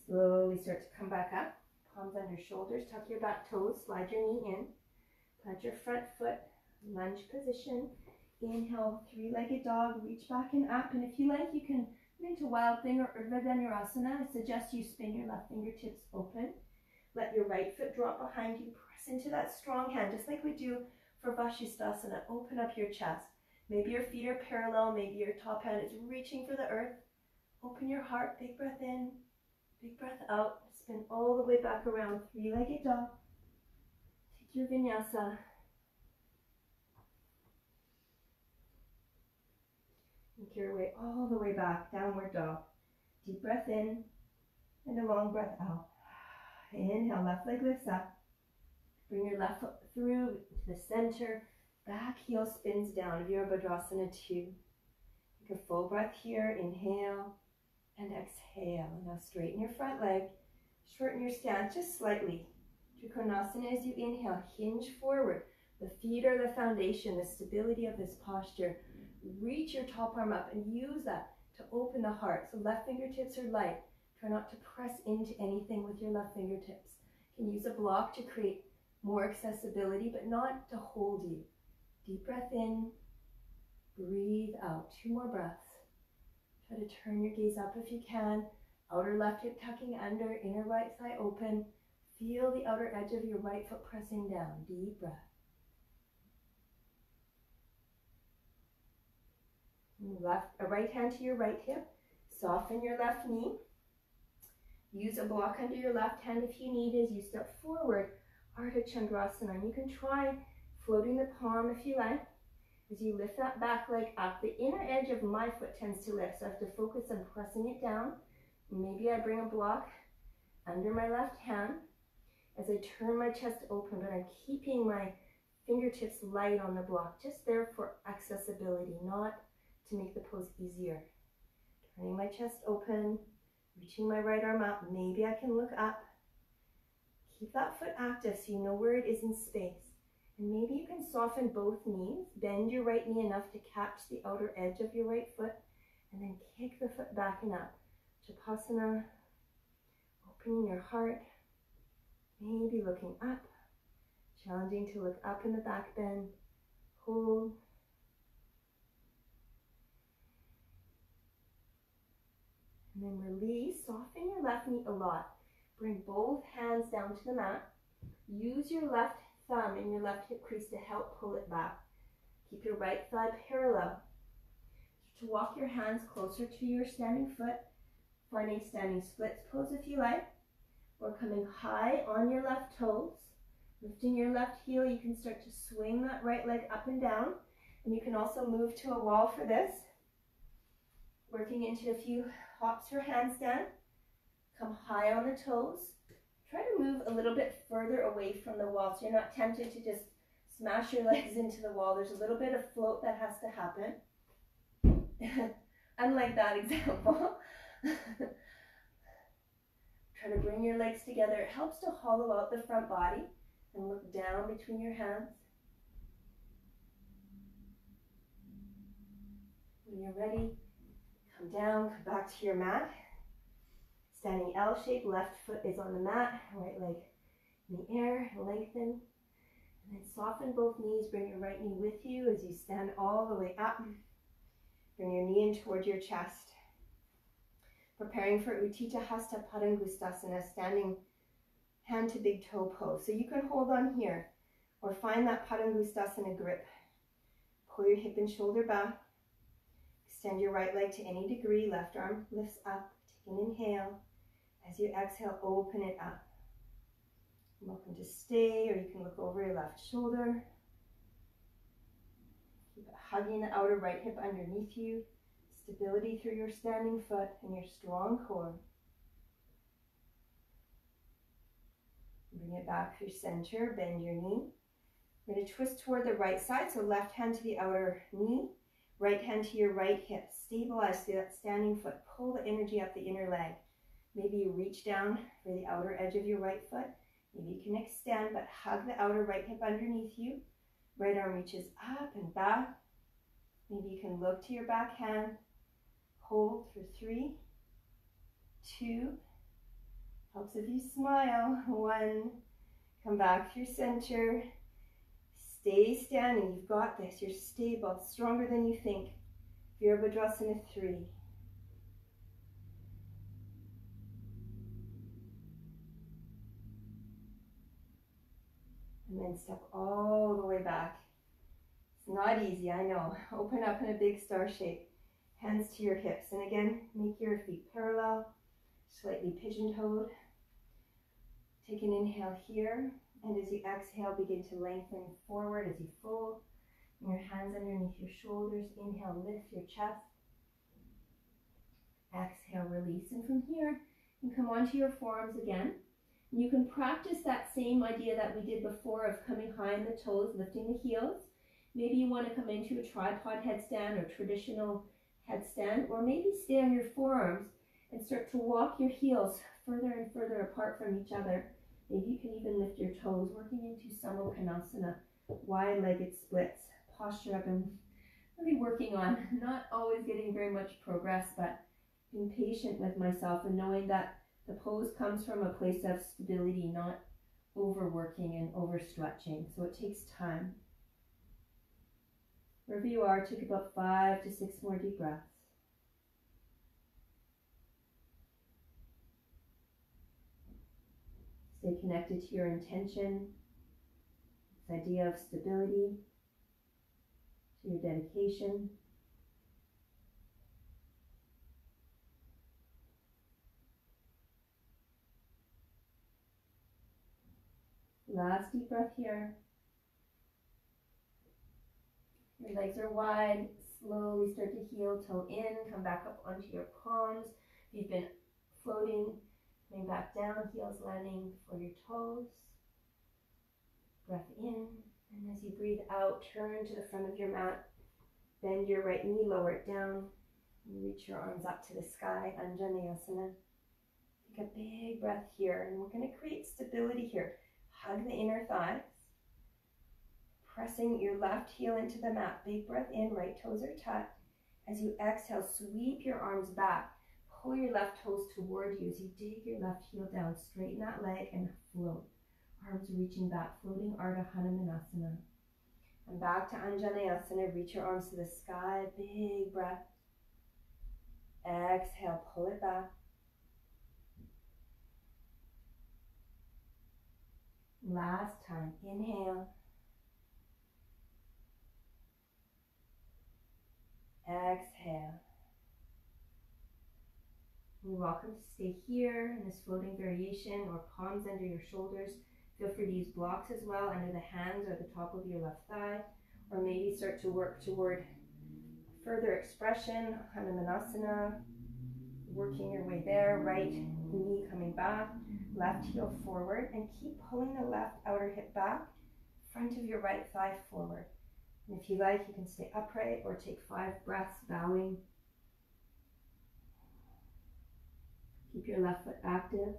Slowly start to come back up, palms under shoulders, tuck your back toes, slide your knee in, plant your front foot, lunge position. Inhale, three-legged dog, reach back and up, and if you like, you can come into Wild Thing or Urdhva Dhanurasana. I suggest you spin your left fingertips open. Let your right foot drop behind you, press into that strong hand, just like we do for Vashisthasana. Open up your chest. Maybe your feet are parallel, maybe your top hand is reaching for the earth. Open your heart, big breath in. Big breath out, spin all the way back around, three-legged dog. Take your vinyasa. Make your way all the way back, downward dog. Deep breath in and a long breath out. Inhale, left leg lifts up. Bring your left foot through to the center. Back heel spins down, Virabhadrasana two. Take a full breath here, inhale. And exhale. Now straighten your front leg. Shorten your stance just slightly. Trikonasana as you inhale. Hinge forward. The feet are the foundation, the stability of this posture. reach your top arm up and use that to open the heart. So left fingertips are light. Try not to press into anything with your left fingertips. You can use a block to create more accessibility, but not to hold you. Deep breath in, breathe out. Two more breaths. Try to turn your gaze up if you can. Outer left hip tucking under, inner right thigh open. Feel the outer edge of your right foot pressing down. Deep breath. Left, a right hand to your right hip. Soften your left knee. Use a block under your left hand if you need as you step forward. Ardha Chandrasana. And you can try floating the palm if you like. As you lift that back leg up, the inner edge of my foot tends to lift, so I have to focus on pressing it down. Maybe I bring a block under my left hand as I turn my chest open, but I'm keeping my fingertips light on the block, just there for accessibility, not to make the pose easier. Turning my chest open, reaching my right arm up. Maybe I can look up. Keep that foot active so you know where it is in space. And maybe you can soften both knees. Bend your right knee enough to catch the outer edge of your right foot, and then kick the foot back and up. Utkatasana, opening your heart, maybe looking up, challenging to look up in the back bend, hold. And then release, soften your left knee a lot. Bring both hands down to the mat. Use your left thumb in your left hip crease to help pull it back. Keep your right thigh parallel. To walk your hands closer to your standing foot. Find a standing splits pose if you like, or coming high on your left toes, lifting your left heel. You can start to swing that right leg up and down, and you can also move to a wall for this, working into a few hops for handstand. Come high on the toes. Try to move a little bit further away from the wall so you're not tempted to just smash your legs into the wall. There's a little bit of float that has to happen. Unlike that example. Try to bring your legs together. It helps to hollow out the front body and look down between your hands. When you're ready, come down, come back to your mat. Standing L shape, left foot is on the mat, right leg in the air, lengthen. And then soften both knees, bring your right knee with you as you stand all the way up. Bring your knee in towards your chest. Preparing for Uttita Hasta Padangusthasana, standing hand to big toe pose. So you can hold on here or find that Padangusthasana grip. Pull your hip and shoulder back. Extend your right leg to any degree. Left arm lifts up. Take an inhale. As you exhale, open it up. You're welcome to stay, or you can look over your left shoulder. Keep hugging the outer right hip underneath you. Stability through your standing foot and your strong core. Bring it back through center, bend your knee. We're going to twist toward the right side, so left hand to the outer knee, right hand to your right hip. Stabilize through that standing foot. Pull the energy up the inner leg. Maybe you reach down for the outer edge of your right foot. Maybe you can extend, but hug the outer right hip underneath you. Right arm reaches up and back. Maybe you can look to your back hand. Hold for three, two, helps if you smile, one, come back through center, stay standing, you've got this, you're stable, stronger than you think. Virabhadrasana three. And then step all the way back. It's not easy, I know. Open up in a big star shape, hands to your hips. And again, make your feet parallel. Slightly pigeon-toed. Take an inhale here, and as you exhale, begin to lengthen forward as you fold. And your hands underneath your shoulders. Inhale, lift your chest. Exhale, release. And from here, you come onto your forearms again. And you can practice that same idea that we did before of coming high on the toes, lifting the heels. Maybe you want to come into a tripod headstand or traditional headstand, or maybe stay on your forearms and start to walk your heels further and further apart from each other. Maybe you can even lift your toes, working into Samastitihi, wide-legged splits. Posture up and really working on, not always getting very much progress, but being patient with myself and knowing that the pose comes from a place of stability, not overworking and overstretching. So it takes time. Wherever you are, take about five to six more deep breaths. Stay connected to your intention, this idea of stability, to your dedication. Last deep breath here. Your legs are wide. Slowly start to heel toe in. Come back up onto your palms. If you've been floating, coming back down, heels landing for your toes. Breath in. And as you breathe out, turn to the front of your mat. Bend your right knee, lower it down. And reach your arms up to the sky. Anjaneyasana. Take a big breath here. And we're going to create stability here. Hug the inner thighs, pressing your left heel into the mat. Big breath in, right toes are tucked. As you exhale, sweep your arms back. Pull your left toes toward you as you dig your left heel down. Straighten that leg and float. Arms reaching back, floating Ardha Hanumanasana. And back to Anjaneyasana. Reach your arms to the sky. Big breath. Exhale, pull it back. Last time, inhale. Exhale. You're welcome to stay here in this floating variation, or palms under your shoulders. Feel free to use blocks as well under the hands or the top of your left thigh, or maybe start to work toward further expression, Hanumanasana, working your way there. Right knee coming back. Left heel forward, and keep pulling the left outer hip back, front of your right thigh forward. And if you like, you can stay upright or take five breaths bowing. Keep your left foot active.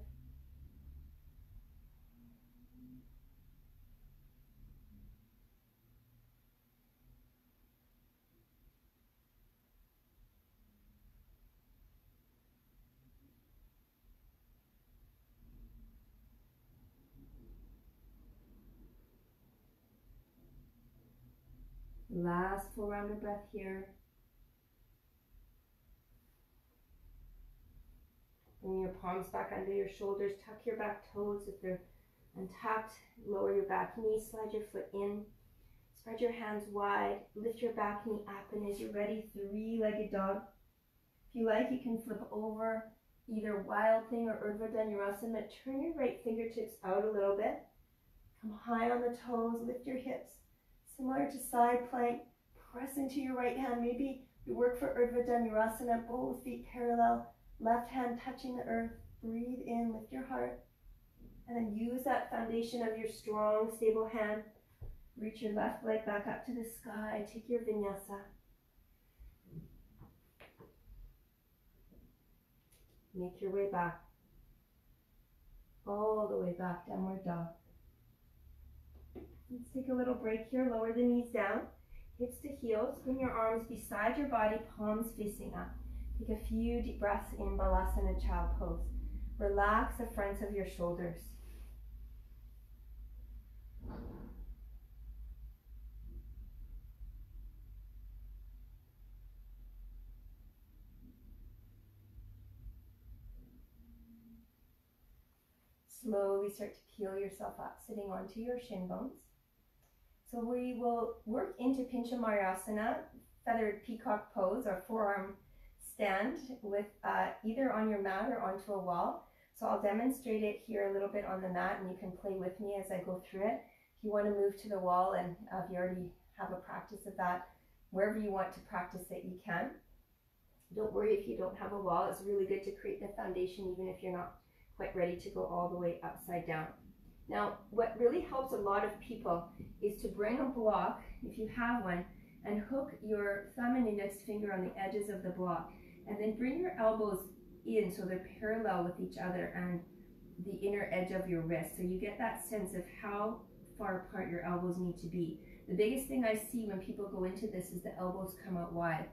Last full round of breath here. Bring your palms back under your shoulders. Tuck your back toes if they're untucked. Lower your back knee. Slide your foot in. Spread your hands wide. Lift your back knee up, and as you're ready, three-legged dog. If you like, you can flip over either Wild Thing or Urdhva Dhanurasana. But turn your right fingertips out a little bit. Come high on the toes. Lift your hips. Similar to side plank, press into your right hand. Maybe you work for Urdhva Dhanurasana, both feet parallel, left hand touching the earth. Breathe in, lift your heart. And then use that foundation of your strong, stable hand. Reach your left leg back up to the sky. Take your vinyasa. Make your way back. All the way back, downward dog. Let's take a little break here. Lower the knees down, hips to heels. Bring your arms beside your body, palms facing up. Take a few deep breaths in Balasana, child pose. Relax the fronts of your shoulders. Slowly start to peel yourself up, sitting onto your shin bones. So we will work into Pincha Mayurasana, feathered peacock pose, or forearm stand, with uh, either on your mat or onto a wall. So I'll demonstrate it here a little bit on the mat, and you can play with me as I go through it. If you want to move to the wall, and uh, if you already have a practice of that, wherever you want to practice it, you can. Don't worry if you don't have a wall. It's really good to create the foundation, even if you're not quite ready to go all the way upside down. Now, what really helps a lot of people is to bring a block, if you have one, and hook your thumb and index finger on the edges of the block, and then bring your elbows in so they're parallel with each other and the inner edge of your wrist, so you get that sense of how far apart your elbows need to be. The biggest thing I see when people go into this is the elbows come out wide.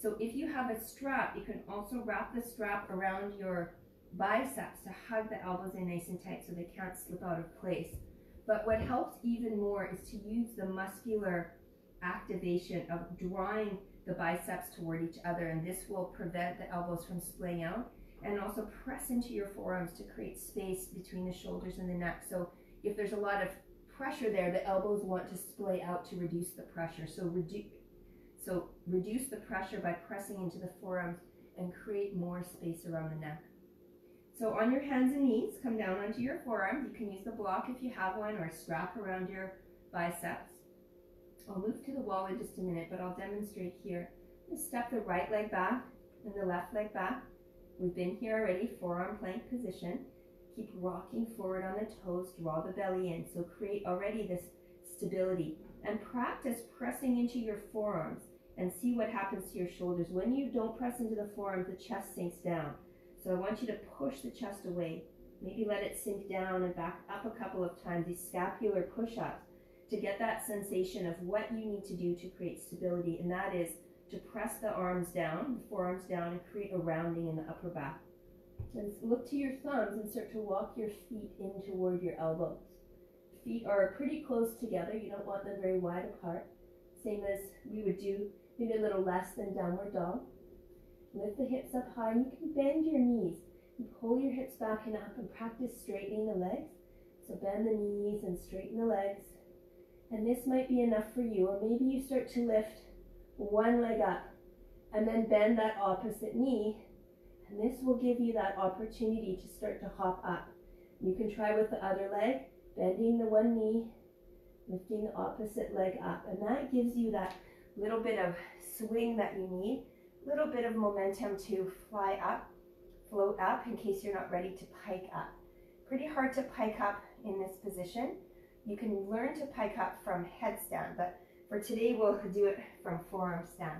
So if you have a strap, you can also wrap the strap around your biceps to hug the elbows in nice and tight so they can't slip out of place. But what helps even more is to use the muscular activation of drawing the biceps toward each other, and this will prevent the elbows from splaying out, and also press into your forearms to create space between the shoulders and the neck. So if there's a lot of pressure there, the elbows want to splay out to reduce the pressure. So reduce so reduce the pressure by pressing into the forearms and create more space around the neck. So on your hands and knees, come down onto your forearms. You can use the block if you have one, or a strap around your biceps. I'll move to the wall in just a minute, but I'll demonstrate here. Just step the right leg back and the left leg back. We've been here already, forearm plank position. Keep rocking forward on the toes, draw the belly in. So create already this stability. And practice pressing into your forearms and see what happens to your shoulders. When you don't press into the forearms, the chest sinks down. So I want you to push the chest away. Maybe let it sink down and back up a couple of times, these scapular push-ups, to get that sensation of what you need to do to create stability, and that is to press the arms down, the forearms down, and create a rounding in the upper back. And look to your thumbs and start to walk your feet in toward your elbows. Feet are pretty close together. You don't want them very wide apart. Same as we would do, maybe a little less than downward dog. Lift the hips up high, and you can bend your knees and pull your hips back and up, and practice straightening the legs. So bend the knees and straighten the legs. And this might be enough for you, or maybe you start to lift one leg up and then bend that opposite knee, and this will give you that opportunity to start to hop up. You can try with the other leg, bending the one knee, lifting the opposite leg up, and that gives you that little bit of swing that you need, a little bit of momentum to fly up, float up, in case you're not ready to pike up. Pretty hard to pike up in this position. You can learn to pike up from headstand, but for today we'll do it from forearm stand.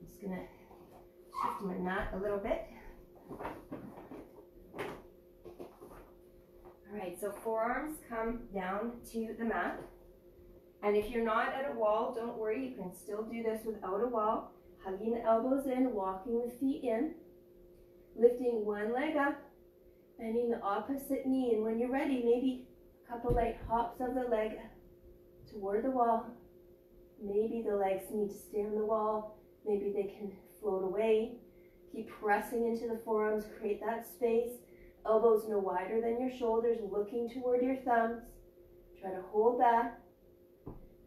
I'm just gonna shift my mat a little bit. All right, so forearms come down to the mat. And if you're not at a wall, don't worry, you can still do this without a wall. Hugging the elbows in, walking the feet in, lifting one leg up, bending the opposite knee, and when you're ready, maybe a couple light hops of the leg toward the wall. Maybe the legs need to stay on the wall. Maybe they can float away. Keep pressing into the forearms, create that space. Elbows no wider than your shoulders, looking toward your thumbs. Try to hold that.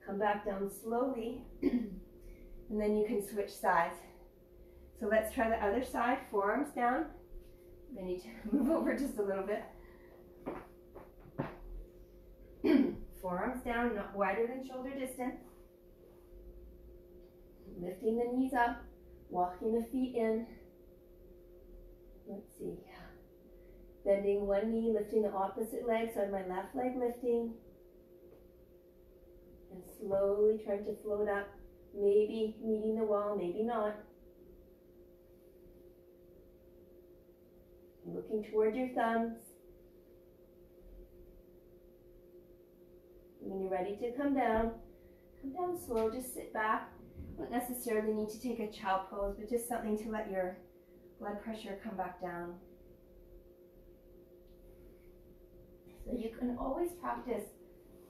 Come back down slowly, and then you can switch sides. So let's try the other side, forearms down. I need to move over just a little bit. Forearms down, not wider than shoulder distance. Lifting the knees up, walking the feet in. Let's see. Bending one knee, lifting the opposite leg, so I have my left leg lifting. And slowly trying to float up, maybe meeting the wall, maybe not. Looking toward your thumbs. When you're ready to come down, come down slow, just sit back. You don't necessarily need to take a child pose, but just something to let your blood pressure come back down. So you can always practice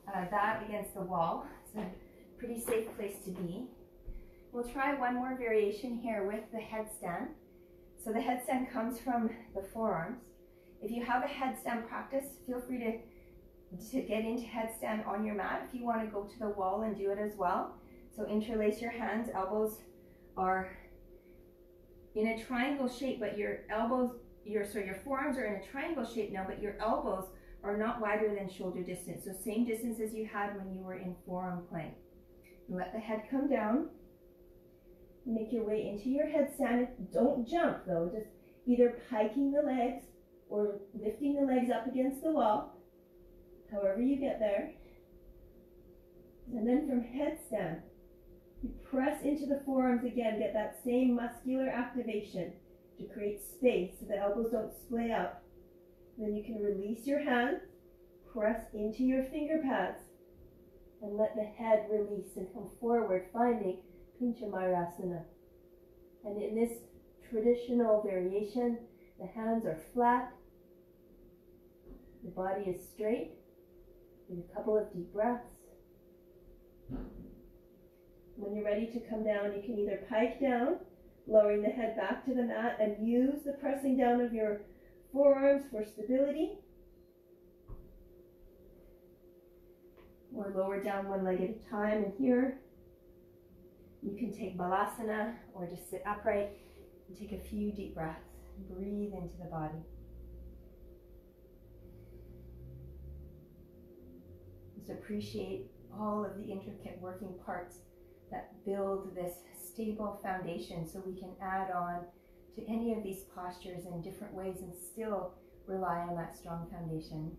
uh, that against the wall. It's a pretty safe place to be. We'll try one more variation here with the headstand. So the headstand comes from the forearms. If you have a headstand practice, feel free to, to get into headstand on your mat. If you want to go to the wall and do it as well. So interlace your hands, elbows are in a triangle shape, but your elbows, your, sorry, your forearms are in a triangle shape now, but your elbows are not wider than shoulder distance. So same distance as you had when you were in forearm plank. Let the head come down. Make your way into your headstand. Don't jump though, just either piking the legs or lifting the legs up against the wall, however you get there. And then from headstand, you press into the forearms again, get that same muscular activation to create space so the elbows don't splay out. Then you can release your hands, press into your finger pads, and let the head release and come forward, finding Pincha Mayurasana. And in this traditional variation, the hands are flat, the body is straight, and a couple of deep breaths. When you're ready to come down, you can either pike down, lowering the head back to the mat, and use the pressing down of your forearms for stability, or lower down one leg at a time. And here, you can take Balasana, or just sit upright and take a few deep breaths. Breathe into the body. Just appreciate all of the intricate working parts that build this stable foundation, so we can add on to any of these postures in different ways and still rely on that strong foundation.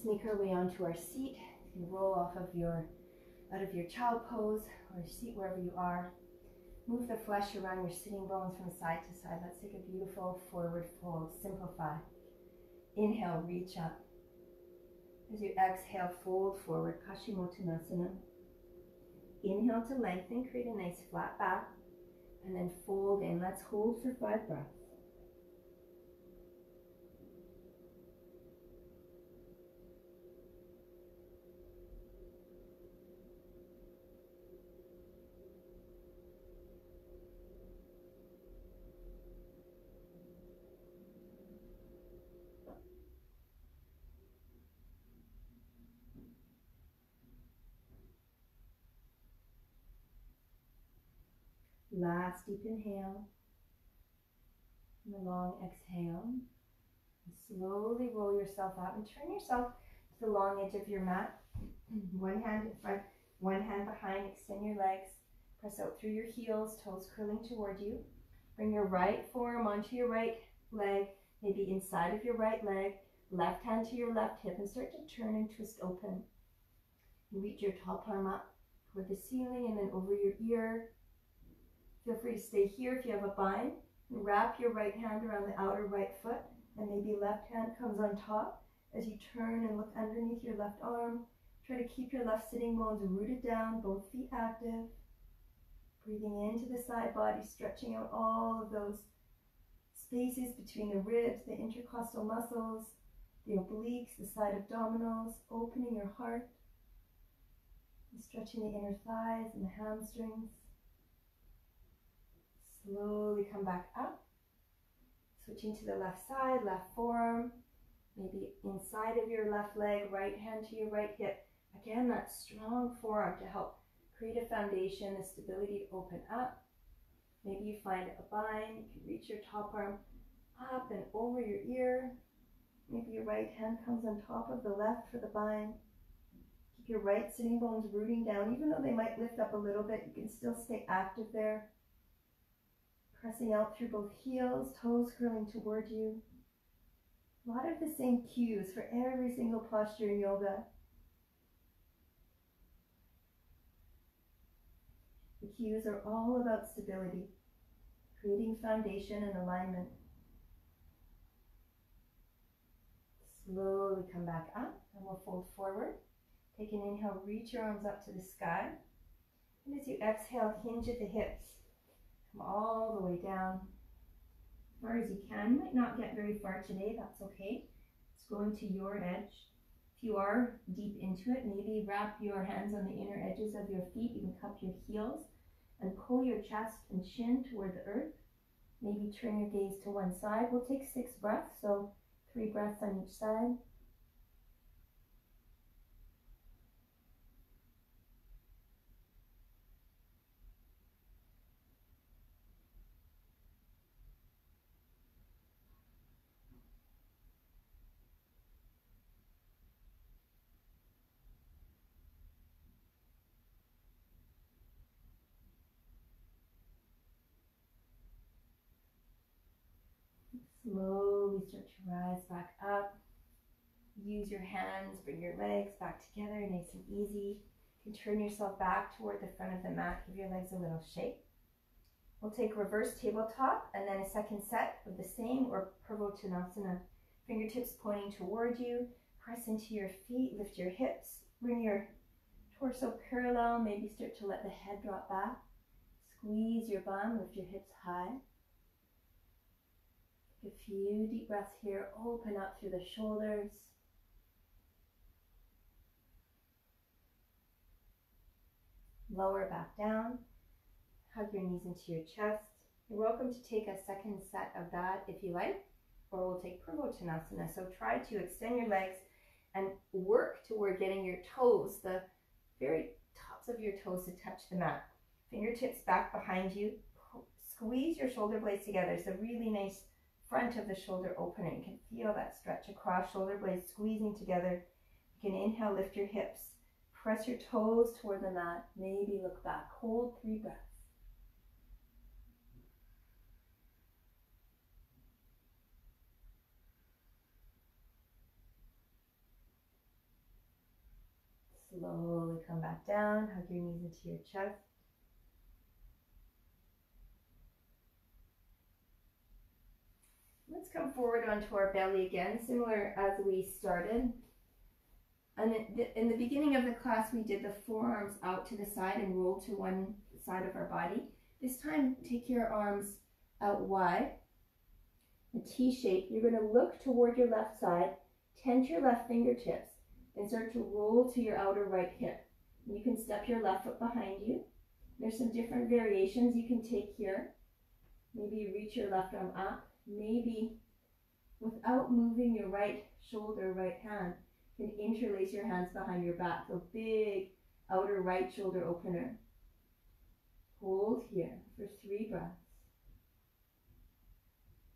Sneak our way onto our seat. You can roll off of your, out of your child pose or seat wherever you are. Move the flesh around your sitting bones from side to side. Let's take a beautiful forward fold. Simplify. Inhale, reach up. As you exhale, fold forward, Uttanasana. Inhale to lengthen, create a nice flat back, and then fold in. Let's hold for five breaths. Last deep inhale, and a long exhale, and slowly roll yourself out and turn yourself to the long edge of your mat. One hand in front, one hand behind, extend your legs, press out through your heels, toes curling toward you. Bring your right forearm onto your right leg, maybe inside of your right leg, left hand to your left hip, and start to turn and twist open. You reach your top arm up toward the ceiling and then over your ear. Feel free to stay here if you have a bind. Wrap your right hand around the outer right foot, and maybe left hand comes on top as you turn and look underneath your left arm. Try to keep your left sitting bones rooted down, both feet active. Breathing into the side body, stretching out all of those spaces between the ribs, the intercostal muscles, the obliques, the side abdominals, opening your heart, and stretching the inner thighs and the hamstrings. Slowly come back up, switching to the left side, left forearm, maybe inside of your left leg, right hand to your right hip. Again, that strong forearm to help create a foundation, the stability to open up. Maybe you find a bind, you can reach your top arm up and over your ear. Maybe your right hand comes on top of the left for the bind. Keep your right sitting bones rooting down. Even though they might lift up a little bit, you can still stay active there. Pressing out through both heels, toes curling toward you. A lot of the same cues for every single posture in yoga. The cues are all about stability, creating foundation and alignment. Slowly come back up, and we'll fold forward. Take an inhale, reach your arms up to the sky. And as you exhale, hinge at the hips. All the way down as far as you can. You might not get very far today, that's okay. It's going to your edge. If you are deep into it, maybe wrap your hands on the inner edges of your feet. You can cup your heels and pull your chest and shin toward the earth. Maybe turn your gaze to one side. We'll take six breaths, so three breaths on each side. Slowly start to rise back up. Use your hands, bring your legs back together, nice and easy. You can turn yourself back toward the front of the mat, give your legs a little shake. We'll take reverse tabletop and then a second set of the same, or Purvottanasana. Fingertips pointing toward you, press into your feet, lift your hips, Bring your torso parallel, maybe start to let the head drop back. Squeeze your bum, lift your hips high. Take a few deep breaths here, open up through the shoulders. Lower back down, hug your knees into your chest. You're welcome to take a second set of that if you like, or we'll take Purvottanasana. So try to extend your legs and work toward getting your toes, the very tops of your toes, to touch the mat. Fingertips back behind you, squeeze your shoulder blades together. It's a really nice front of the shoulder opening. You can feel that stretch across, shoulder blades squeezing together. You can inhale, lift your hips, press your toes toward the mat, maybe look back, hold three breaths. Slowly come back down, hug your knees into your chest. Let's come forward onto our belly again, similar as we started. And in the beginning of the class, we did the forearms out to the side and roll to one side of our body. This time, take your arms out wide, a T shape. You're going to look toward your left side, tense your left fingertips, and start to roll to your outer right hip. You can step your left foot behind you. There's some different variations you can take here. Maybe you reach your left arm up, maybe without moving your right shoulder, right hand. You can interlace your hands behind your back, so big outer right shoulder opener. Hold here for three breaths.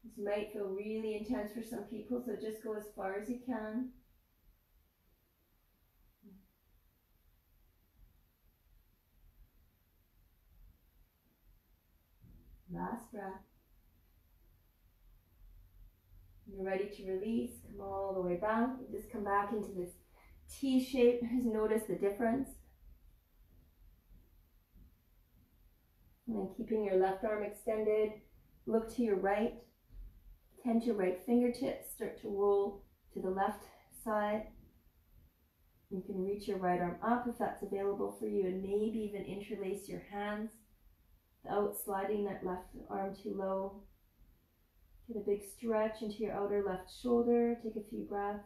This might feel really intense for some people, so just go as far as you can. Last breath. You're ready to release, come all the way back. You just come back into this T shape. Just notice the difference. And then keeping your left arm extended, look to your right, tense your right fingertips, start to roll to the left side. You can reach your right arm up if that's available for you, and maybe even interlace your hands without sliding that left arm too low. Get a big stretch into your outer left shoulder. Take a few breaths.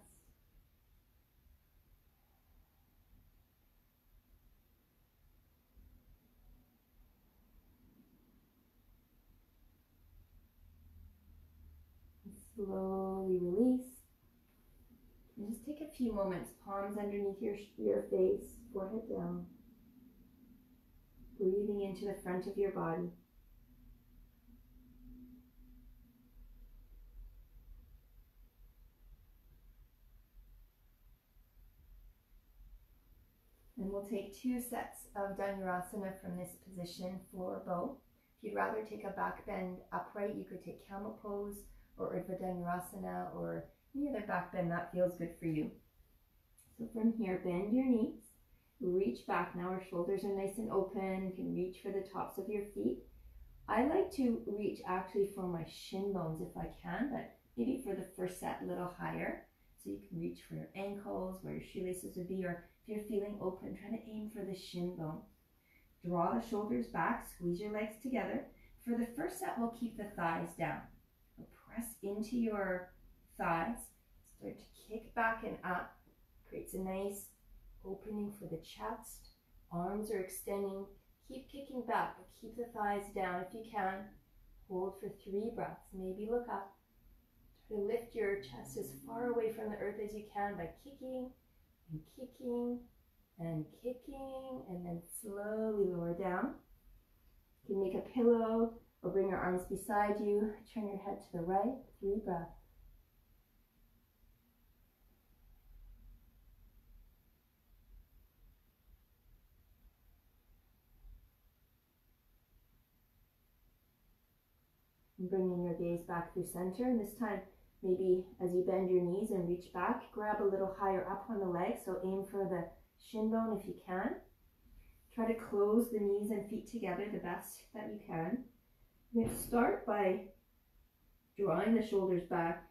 And slowly release. And just take a few moments. Palms underneath your, your face, forehead down. Breathing into the front of your body. And we'll take two sets of Dhanurasana from this position for bow. If you'd rather take a back bend upright, you could take camel pose or Urdhva Dhanurasana or any other back bend that feels good for you. So from here, bend your knees, reach back. Now our shoulders are nice and open. You can reach for the tops of your feet. I like to reach actually for my shin bones if I can, but maybe for the first set a little higher. So you can reach for your ankles, where your shoelaces would be, or if you're feeling open, try to aim for the shin bone. Draw the shoulders back, squeeze your legs together. For the first set, we'll keep the thighs down. We'll press into your thighs, start to kick back and up. Creates a nice opening for the chest. Arms are extending. Keep kicking back, but keep the thighs down if you can. Hold for three breaths, maybe look up. Lift your chest as far away from the earth as you can by kicking and kicking and kicking, and then slowly lower down. You can make a pillow or bring your arms beside you. Turn your head to the right. Three breaths. And bringing your gaze back through center, and this time, maybe as you bend your knees and reach back, grab a little higher up on the leg, so aim for the shin bone if you can. Try to close the knees and feet together the best that you can. You're going to start by drawing the shoulders back,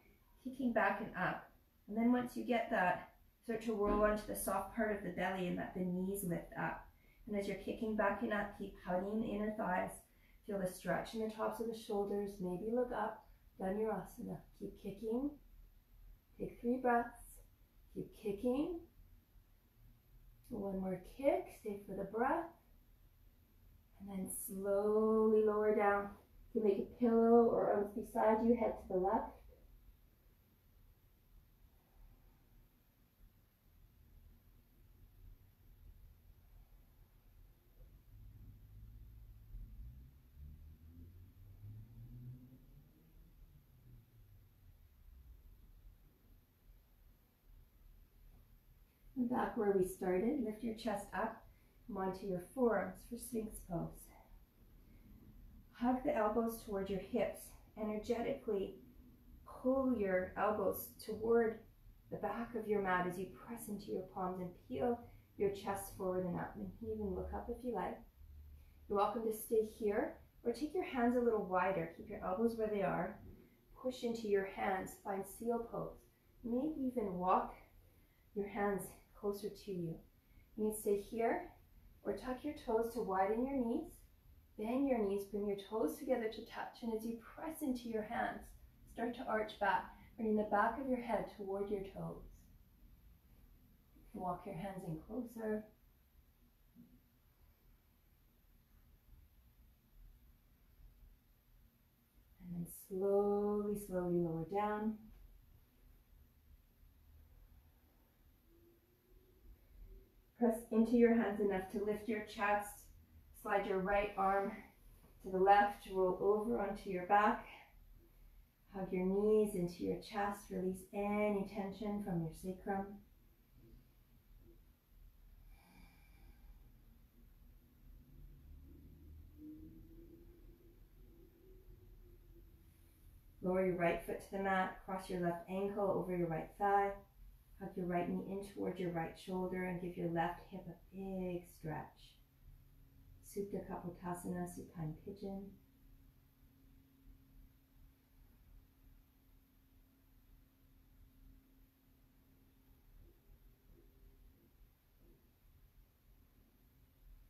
kicking back and up. And then once you get that Start to roll onto the soft part of the belly and let the knees lift up. And as you're kicking back and up, keep hugging the inner thighs. Feel the stretch in the tops of the shoulders. Maybe look up, Dhanurasana. Keep kicking. Take three breaths. Keep kicking. One more kick. Stay for the breath. And then slowly lower down. You can make a pillow or arms beside you. Head to the left. Back where we started, lift your chest up, come onto your forearms for Sphinx pose. Hug the elbows toward your hips. Energetically pull your elbows toward the back of your mat as you press into your palms and peel your chest forward and up. And you can even look up if you like. You're welcome to stay here or take your hands a little wider. Keep your elbows where they are. Push into your hands, find seal pose. Maybe even walk your hands closer to you. You can stay here or tuck your toes to widen your knees, bend your knees, bring your toes together to touch, and as you press into your hands, start to arch back, bringing the back of your head toward your toes. Walk your hands in closer. And then slowly, slowly lower down. Press into your hands enough to lift your chest, slide your right arm to the left, roll over onto your back, hug your knees into your chest, release any tension from your sacrum. Lower your right foot to the mat, cross your left ankle over your right thigh. Tuck your right knee in towards your right shoulder and give your left hip a big stretch. Supta Kapotasana, supine pigeon.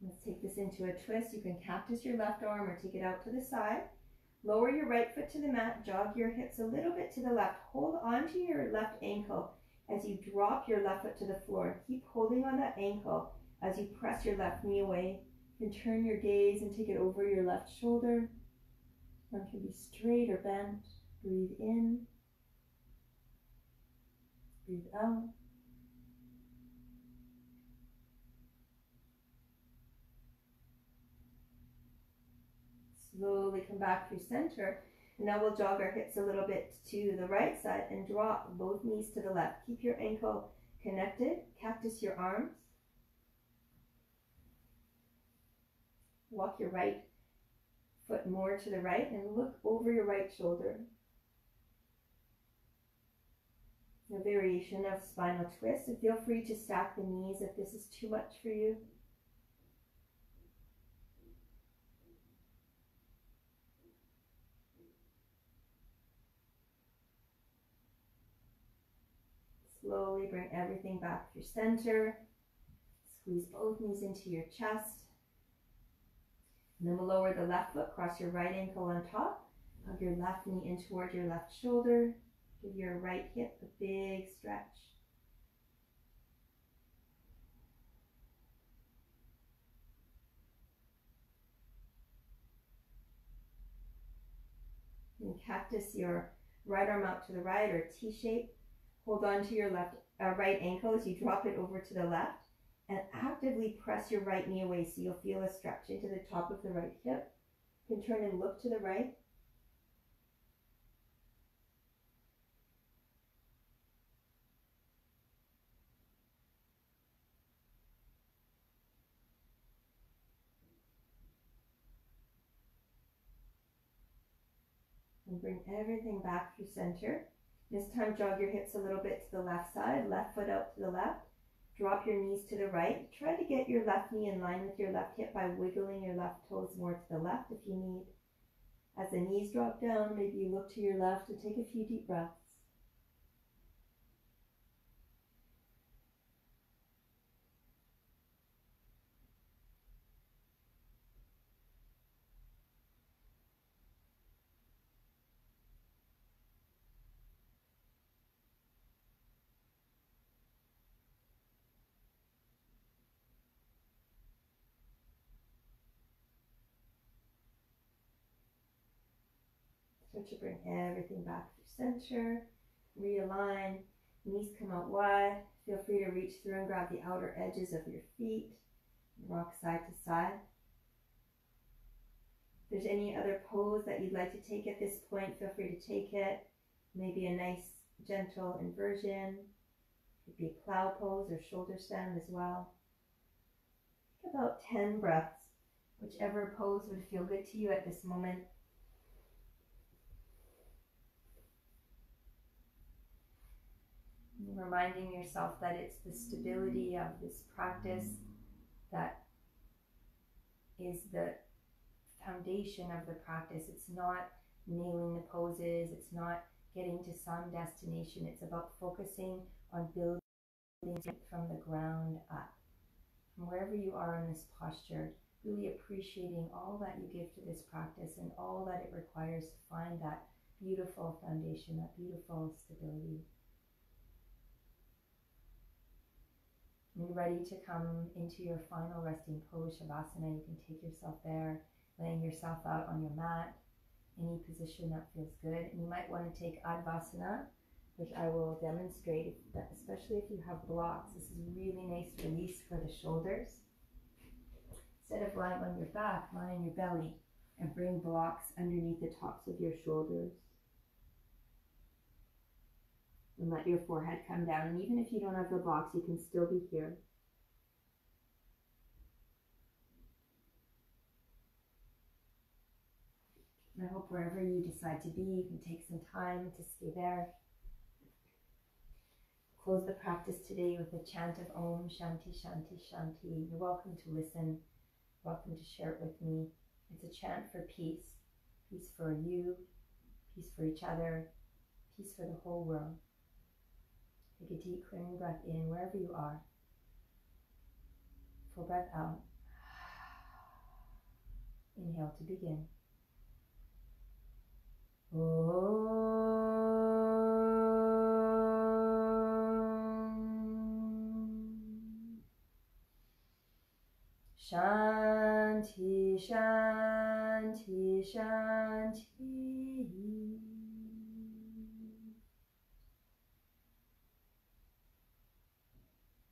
Let's take this into a twist. You can cactus your left arm or take it out to the side. Lower your right foot to the mat, jog your hips a little bit to the left. Hold onto your left ankle as you drop your left foot to the floor. Keep holding on that ankle as you press your left knee away. You can turn your gaze and take it over your left shoulder. Arm can be straight or bent. Breathe in. Breathe out. Slowly come back through center. Now we'll jog our hips a little bit to the right side and drop both knees to the left. Keep your ankle connected. Cactus your arms. Walk your right foot more to the right and look over your right shoulder. A variation of spinal twist. And feel free to stack the knees if this is too much for you. Slowly bring everything back through center. Squeeze both knees into your chest. And then we'll lower the left foot, cross your right ankle on top. Hug your left knee in toward your left shoulder. Give your right hip a big stretch. And cactus your right arm out to the right or T-shape. Hold on to your left, uh, right ankle as you drop it over to the left and actively press your right knee away so you'll feel a stretch into the top of the right hip. You can turn and look to the right. And bring everything back through center. This time, jog your hips a little bit to the left side, left foot out to the left. Drop your knees to the right. Try to get your left knee in line with your left hip by wiggling your left toes more to the left if you need. As the knees drop down, maybe you look to your left and take a few deep breaths. starting to bring everything back to center. Realign, knees come out wide. Feel free to reach through and grab the outer edges of your feet. Rock side to side. If there's any other pose that you'd like to take at this point, feel free to take it. Maybe a nice gentle inversion. It could be plow pose or shoulder stand as well. Take about ten breaths, whichever pose would feel good to you at this moment. Reminding yourself that it's the stability of this practice that is the foundation of the practice. It's not nailing the poses, it's not getting to some destination, it's about focusing on building from the ground up. From wherever you are in this posture, really appreciating all that you give to this practice and all that it requires to find that beautiful foundation, that beautiful stability. You're ready to come into your final resting pose, Shavasana. You can take yourself there, laying yourself out on your mat, any position that feels good. And you might want to take Advasana, which I will demonstrate, especially if you have blocks. This is a really nice release for the shoulders. Instead of lying on your back, lie on your belly and bring blocks underneath the tops of your shoulders. And let your forehead come down. And even if you don't have the blocks, you can still be here. I hope wherever you decide to be, you can take some time to stay there. Close the practice today with a chant of Om Shanti Shanti Shanti. You're welcome to listen. Welcome to share it with me. It's a chant for peace. Peace for you. Peace for each other. Peace for the whole world. Take a deep clearing breath in wherever you are. Full breath out. Inhale to begin. Om Shanti Shanti Shanti.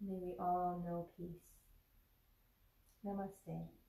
May we all know peace. Namaste.